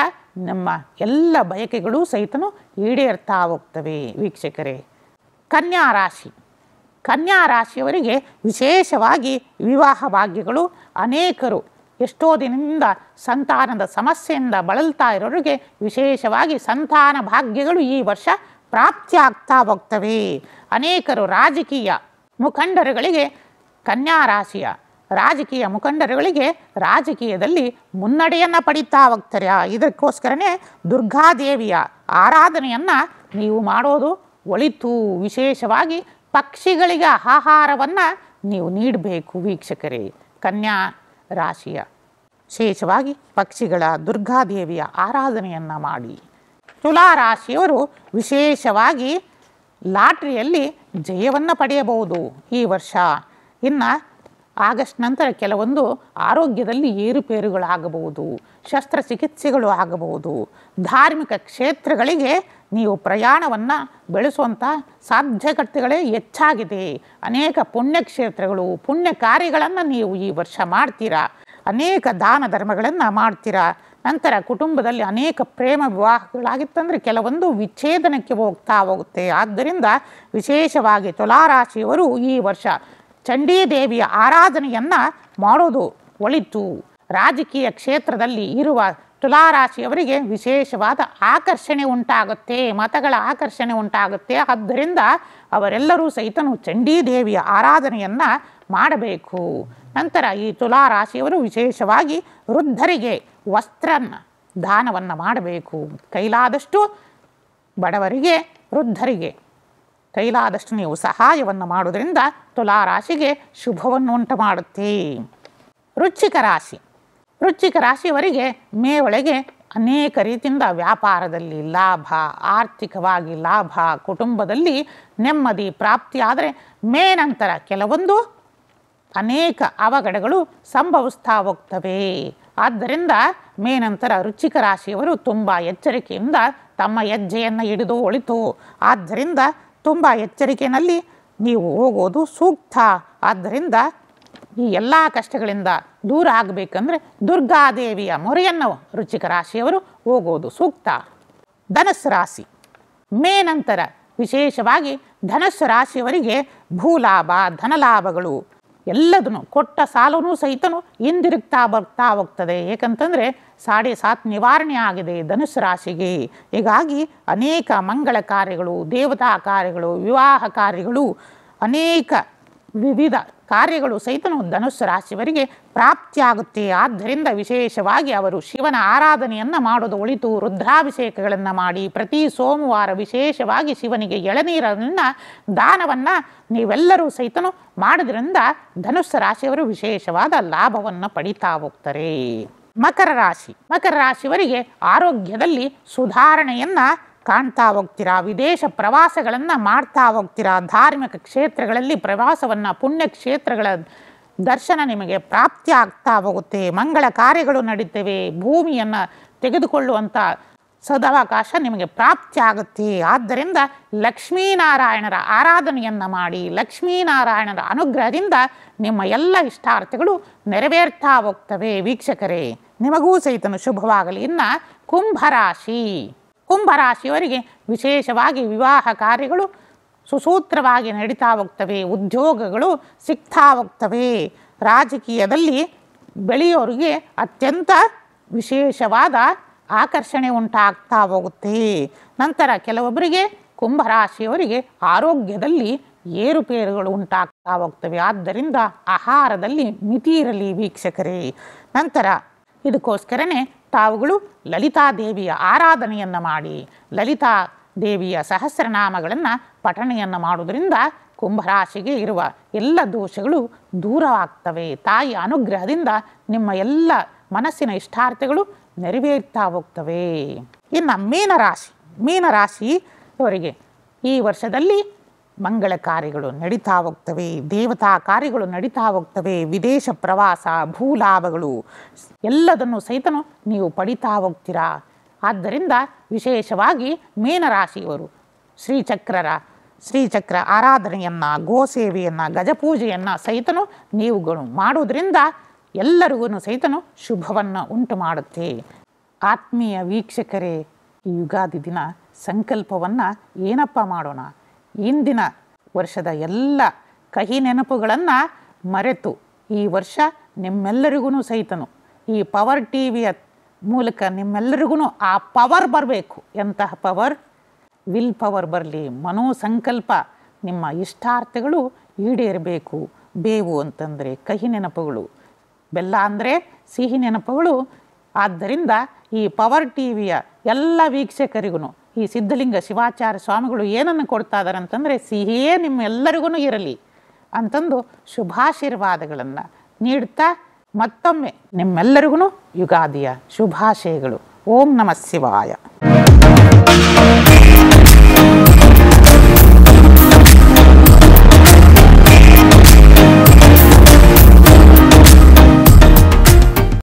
ನಮ್ಮ ಎಲ್ಲ ಬಯಕೆಗಳು ಸಹಿತನೂ ಈಡೇರ್ತಾ ಹೋಗ್ತವೆ ವೀಕ್ಷಕರೇ. ಕನ್ಯಾ ರಾಶಿ. ಕನ್ಯಾ ರಾಶಿಯವರಿಗೆ ವಿಶೇಷವಾಗಿ ವಿವಾಹ ಭಾಗ್ಯಗಳು ಅನೇಕರು ಎಷ್ಟೋ ದಿನದಿಂದ ಸಂತಾನದ ಸಮಸ್ಯೆಯಿಂದ ಬಳಲುತ್ತಾ ಇರೋರಿಗೆ ವಿಶೇಷವಾಗಿ ಸಂತಾನ ಭಾಗ್ಯಗಳು ಈ ವರ್ಷ ಪ್ರಾಪ್ತಿಯಾಗ್ತಾ ಹೋಗ್ತವೆ. ಅನೇಕರು ರಾಜಕೀಯ ಮುಖಂಡರುಗಳಿಗೆ ಕನ್ಯಾ ರಾಶಿಯ ರಾಜಕೀಯ ಮುಖಂಡರುಗಳಿಗೆ ರಾಜಕೀಯದಲ್ಲಿ ಮುನ್ನಡೆಯನ್ನು ಪಡೆಯುತ್ತಾ ಹೋಗ್ತಾರೆ. ಇದಕ್ಕೋಸ್ಕರನೇ ದುರ್ಗಾದೇವಿಯ ಆರಾಧನೆಯನ್ನು ನೀವು ಮಾಡೋದು ಒಳಿತು. ವಿಶೇಷವಾಗಿ ಪಕ್ಷಿಗಳಿಗೆ ಆಹಾರವನ್ನು ನೀವು ನೀಡಬೇಕು. ವೀಕ್ಷಕರೇ, ಕನ್ಯಾ ರಾಶಿಯ ವಿಶೇಷವಾಗಿ ಪಕ್ಷಿಗಳ ದುರ್ಗಾದೇವಿಯ ಆರಾಧನೆಯನ್ನು ಮಾಡಿ. ತುಲಾ ರಾಶಿಯವರು ವಿಶೇಷವಾಗಿ ಲಾಟ್ರಿಯಲ್ಲಿ ಜಯವನ್ನು ಪಡೆಯಬಹುದು ಈ ವರ್ಷ. ಇನ್ನು ಆಗಸ್ಟ್ ನಂತರ ಕೆಲವೊಂದು ಆರೋಗ್ಯದಲ್ಲಿ ಏರುಪೇರುಗಳಾಗಬಹುದು, ಶಸ್ತ್ರಚಿಕಿತ್ಸೆಗಳು ಆಗಬಹುದು, ಧಾರ್ಮಿಕ ಕ್ಷೇತ್ರಗಳಿಗೆ ನೀವು ಪ್ರಯಾಣವನ್ನು ಬೆಳೆಸುವಂಥ ಸಾಧ್ಯತೆಗಳೇ ಹೆಚ್ಚಾಗಿದೆ. ಅನೇಕ ಪುಣ್ಯಕ್ಷೇತ್ರಗಳು ಪುಣ್ಯ ಕಾರ್ಯಗಳನ್ನು ನೀವು ಈ ವರ್ಷ ಮಾಡ್ತೀರಾ, ಅನೇಕ ದಾನ ಧರ್ಮಗಳನ್ನು ಮಾಡ್ತೀರಾ. ನಂತರ ಕುಟುಂಬದಲ್ಲಿ ಅನೇಕ ಪ್ರೇಮ ವಿವಾಹಗಳಾಗಿತ್ತಂದರೆ ಕೆಲವೊಂದು ವಿಚ್ಛೇದನಕ್ಕೆ ಹೋಗ್ತಾ ಹೋಗುತ್ತೆ. ಆದ್ದರಿಂದ ವಿಶೇಷವಾಗಿ ತುಲಾರಾಶಿಯವರು ಈ ವರ್ಷ ಚಂಡೀ ದೇವಿಯ ಆರಾಧನೆಯನ್ನು ಮಾಡೋದು ಒಳಿತು. ರಾಜಕೀಯ ಕ್ಷೇತ್ರದಲ್ಲಿ ಇರುವ ತುಲಾರಾಶಿಯವರಿಗೆ ವಿಶೇಷವಾದ ಆಕರ್ಷಣೆ ಉಂಟಾಗುತ್ತೆ, ಮತಗಳ ಆಕರ್ಷಣೆ ಉಂಟಾಗುತ್ತೆ. ಆದ್ದರಿಂದ ಅವರೆಲ್ಲರೂ ಸಹಿತನು ಚಂಡೀ ದೇವಿಯ ಆರಾಧನೆಯನ್ನು ಮಾಡಬೇಕು. ನಂತರ ಈ ತುಲಾರಾಶಿಯವರು ವಿಶೇಷವಾಗಿ ವೃದ್ಧರಿಗೆ ವಸ್ತ್ರನ ದಾನವನ್ನು ಮಾಡಬೇಕು. ಕೈಲಾದಷ್ಟು ಬಡವರಿಗೆ ವೃದ್ಧರಿಗೆ ಕೈಲಾದಷ್ಟು ನೀವು ಸಹಾಯವನ್ನು ಮಾಡೋದರಿಂದ ತುಲಾರಾಶಿಗೆ ಶುಭವನ್ನು ಉಂಟು ಮಾಡುತ್ತೆ. ವೃಶ್ಚಿಕ ರಾಶಿ ವೃಶ್ಚಿಕ ರಾಶಿಯವರಿಗೆ ಮೇ ಒಳಗೆ ಅನೇಕ ರೀತಿಯಿಂದ ವ್ಯಾಪಾರದಲ್ಲಿ ಲಾಭ, ಆರ್ಥಿಕವಾಗಿ ಲಾಭ, ಕುಟುಂಬದಲ್ಲಿ ನೆಮ್ಮದಿ ಪ್ರಾಪ್ತಿಯಾದರೆ ಮೇ ನಂತರ ಕೆಲವೊಂದು ಅನೇಕ ಅವಘಡಗಳು ಸಂಭವಿಸ್ತಾ ಹೋಗ್ತವೆ. ಆದ್ದರಿಂದ ಮೇ ನಂತರ ವೃಶ್ಚಿಕ ರಾಶಿಯವರು ತುಂಬ ಎಚ್ಚರಿಕೆಯಿಂದ ತಮ್ಮ ಹೆಜ್ಜೆಯನ್ನು ಹಿಡಿದು ಒಳಿತು. ಆದ್ದರಿಂದ ತುಂಬ ಎಚ್ಚರಿಕೆಯಲ್ಲಿ ನೀವು ಹೋಗೋದು ಸೂಕ್ತ. ಆದ್ದರಿಂದ ಈ ಎಲ್ಲ ಕಷ್ಟಗಳಿಂದ ದೂರ ಆಗಬೇಕಂದ್ರೆ ದುರ್ಗಾದೇವಿಯ ಮೊರೆಯನ್ನು ವೃಶ್ಚಿಕ ರಾಶಿಯವರು ಹೋಗೋದು ಸೂಕ್ತ. ಧನಸ್ಸು ರಾಶಿ ಮೇ ನಂತರ ವಿಶೇಷವಾಗಿ ಧನಸ್ಸು ರಾಶಿಯವರಿಗೆ ಭೂಲಾಭ, ಧನಲಾಭಗಳು, ಎಲ್ಲದನ್ನು ಕೊಟ್ಟ ಸಾಲವೂ ಸಹಿತನು ಹಿಂದಿರುಗ್ತಾ ಬರ್ತಾ ಹೋಗ್ತದೆ. ಏಕೆಂತಂದರೆ ಸಾಡೆ ಸಾತ್ ನಿವಾರಣೆ ಆಗಿದೆ ಧನುಸ್ಸು ರಾಶಿಗೆ. ಹೀಗಾಗಿ ಅನೇಕ ಮಂಗಳ ಕಾರ್ಯಗಳು, ದೇವತಾ ಕಾರ್ಯಗಳು, ವಿವಾಹ ಕಾರ್ಯಗಳು, ಅನೇಕ ವಿವಿಧ ಕಾರ್ಯಗಳು ಸಹಿತನು ಧನುಸ್ಸು ರಾಶಿಯವರಿಗೆ ಪ್ರಾಪ್ತಿಯಾಗುತ್ತೆ. ಆದ್ದರಿಂದ ವಿಶೇಷವಾಗಿ ಅವರು ಶಿವನ ಆರಾಧನೆಯನ್ನು ಮಾಡೋದು ಒಳಿತು. ರುದ್ರಾಭಿಷೇಕಗಳನ್ನು ಮಾಡಿ, ಪ್ರತಿ ಸೋಮವಾರ ವಿಶೇಷವಾಗಿ ಶಿವನಿಗೆ ಎಳನೀರನ್ನು ದಾನವನ್ನು ನೀವೆಲ್ಲರೂ ಸಹಿತನು ಮಾಡೋದ್ರಿಂದ ಧನುಸ್ಸು ರಾಶಿಯವರು ವಿಶೇಷವಾದ ಲಾಭವನ್ನು ಪಡೀತಾ ಹೋಗ್ತಾರೆ. ಮಕರ ರಾಶಿ ಮಕರ ರಾಶಿಯವರಿಗೆ ಆರೋಗ್ಯದಲ್ಲಿ ಸುಧಾರಣೆಯನ್ನು ಕಾಣ್ತಾ ಹೋಗ್ತೀರಾ, ವಿದೇಶ ಪ್ರವಾಸಗಳನ್ನು ಮಾಡ್ತಾ ಹೋಗ್ತೀರಾ, ಧಾರ್ಮಿಕ ಕ್ಷೇತ್ರಗಳಲ್ಲಿ ಪ್ರವಾಸವನ್ನು, ಪುಣ್ಯಕ್ಷೇತ್ರಗಳ ದರ್ಶನ ನಿಮಗೆ ಪ್ರಾಪ್ತಿ ಆಗ್ತಾ ಹೋಗುತ್ತೆ, ಮಂಗಳ ಕಾರ್ಯಗಳು ನಡೀತವೆ, ಭೂಮಿಯನ್ನು ತೆಗೆದುಕೊಳ್ಳುವಂಥ ಸದಾವಕಾಶ ನಿಮಗೆ ಪ್ರಾಪ್ತಿ ಆಗುತ್ತೆ. ಆದ್ದರಿಂದ ಲಕ್ಷ್ಮೀನಾರಾಯಣರ ಆರಾಧನೆಯನ್ನು ಮಾಡಿ, ಲಕ್ಷ್ಮೀನಾರಾಯಣರ ಅನುಗ್ರಹದಿಂದ ನಿಮ್ಮ ಎಲ್ಲ ಇಷ್ಟಾರ್ಥಗಳು ನೆರವೇರ್ತಾ ಹೋಗ್ತವೆ. ವೀಕ್ಷಕರೇ, ನಿಮಗೂ ಸಹಿತನು ಶುಭವಾಗಲಿ. ಇನ್ನು ಕುಂಭರಾಶಿ ಕುಂಭರಾಶಿಯವರಿಗೆ ವಿಶೇಷವಾಗಿ ವಿವಾಹ ಕಾರ್ಯಗಳು ಸುಸೂತ್ರವಾಗಿ ನಡೀತಾ ಹೋಗ್ತವೆ, ಉದ್ಯೋಗಗಳು ಸಿಗ್ತಾ ಹೋಗ್ತವೆ, ರಾಜಕೀಯದಲ್ಲಿ ಬೆಳೆಯೋರಿಗೆ ಅತ್ಯಂತ ವಿಶೇಷವಾದ ಆಕರ್ಷಣೆ ಉಂಟಾಗ್ತಾ ಹೋಗುತ್ತೆ. ನಂತರ ಕೆಲವೊಬ್ಬರಿಗೆ ಕುಂಭರಾಶಿಯವರಿಗೆ ಆರೋಗ್ಯದಲ್ಲಿ ಏರುಪೇರುಗಳು ಉಂಟಾಗ್ತಾ ಹೋಗ್ತವೆ. ಆದ್ದರಿಂದ ಆಹಾರದಲ್ಲಿ ಮಿತಿ ಇರಲಿ ವೀಕ್ಷಕರೇ. ನಂತರ ಇದಕ್ಕೋಸ್ಕರನೇ ತಾವುಗಳು ಲಲಿತಾದೇವಿಯ ಆರಾಧನೆಯನ್ನು ಮಾಡಿ, ಲಲಿತಾ ದೇವಿಯ ಸಹಸ್ರನಾಮಗಳನ್ನು ಪಠಣೆಯನ್ನು ಮಾಡುವುದರಿಂದ ಕುಂಭರಾಶಿಗೆ ಇರುವ ಎಲ್ಲ ದೋಷಗಳು ದೂರವಾಗ್ತವೆ. ತಾಯಿಯ ಅನುಗ್ರಹದಿಂದ ನಿಮ್ಮ ಎಲ್ಲ ಮನಸ್ಸಿನ ಇಷ್ಟಾರ್ಥಗಳು ನೆರವೇರ್ತಾ ಹೋಗ್ತವೆ. ಇನ್ನು ಮೀನರಾಶಿ ಮೀನರಾಶಿ ಅವರಿಗೆ ಈ ವರ್ಷದಲ್ಲಿ ಮಂಗಳ ಕಾರ್ಯಗಳು ನಡೀತಾ ಹೋಗ್ತವೆ, ದೇವತಾ ಕಾರ್ಯಗಳು ನಡೀತಾ ಹೋಗ್ತವೆ, ವಿದೇಶ ಪ್ರವಾಸ, ಭೂಲಾಭಗಳು ಎಲ್ಲದನ್ನು ಸಹಿತನು ನೀವು ಪಡೀತಾ ಹೋಗ್ತೀರಾ. ಆದ್ದರಿಂದ ವಿಶೇಷವಾಗಿ ಮೀನರಾಶಿಯವರು ಶ್ರೀಚಕ್ರರ ಶ್ರೀಚಕ್ರ ಆರಾಧನೆಯನ್ನು, ಗೋಸೇವೆಯನ್ನು, ಗಜಪೂಜೆಯನ್ನು ಸಹಿತನು ನೀವುಗಳು ಮಾಡೋದ್ರಿಂದ ಎಲ್ಲರಿಗೂ ಸಹಿತನು ಶುಭವನ್ನು ಉಂಟು ಮಾಡುತ್ತೆ. ಆತ್ಮೀಯ ವೀಕ್ಷಕರೇ, ಈ ಯುಗಾದಿ ದಿನ ಸಂಕಲ್ಪವನ್ನು ಏನಪ್ಪ ಮಾಡೋಣ? ಇಂದಿನ ವರ್ಷದ ಎಲ್ಲ ಕಹಿ ನೆನಪುಗಳನ್ನು ಮರೆತು ಈ ವರ್ಷ ನಿಮ್ಮೆಲ್ಲರಿಗೂ ಸಹಿತನು ಈ ಪವರ್ ಟಿವಿಯ ಮೂಲಕ ನಿಮ್ಮೆಲ್ಲರಿಗೂ ಆ ಪವರ್ ಬರಬೇಕು. ಎಂತಹ ಪವರ್? ವಿಲ್ ಪವರ್ ಬರಲಿ, ಮನೋ ಸಂಕಲ್ಪ, ನಿಮ್ಮ ಇಷ್ಟಾರ್ಥಗಳು ಈಡೇರಬೇಕು. ಬೇವು ಅಂತಂದರೆ ಕಹಿ ನೆನಪುಗಳು, ಬೆಲ್ಲ ಅಂದರೆ ಸಿಹಿ ನೆನಪುಗಳು. ಆದ್ದರಿಂದ ಈ ಪವರ್ ಟಿವಿಯ ಎಲ್ಲ ವೀಕ್ಷಕರಿಗೂ ಈ ಸಿದ್ಧಲಿಂಗ ಶಿವಾಚಾರ್ಯ ಸ್ವಾಮಿಗಳು ಏನನ್ನು ಕೊಡ್ತಾ ಇದ್ದಾರೆ ಅಂತಂದರೆ ಸಿಹಿಯೇ ನಿಮ್ಮೆಲ್ಲರಿಗೂ ಇರಲಿ ಅಂತಂದು ಶುಭಾಶೀರ್ವಾದಗಳನ್ನು ನೀಡ್ತಾ ಮತ್ತೊಮ್ಮೆ ನಿಮ್ಮೆಲ್ಲರಿಗೂ ಯುಗಾದಿಯ ಶುಭಾಶಯಗಳು. ಓಂ ನಮಃ ಶಿವಾಯ.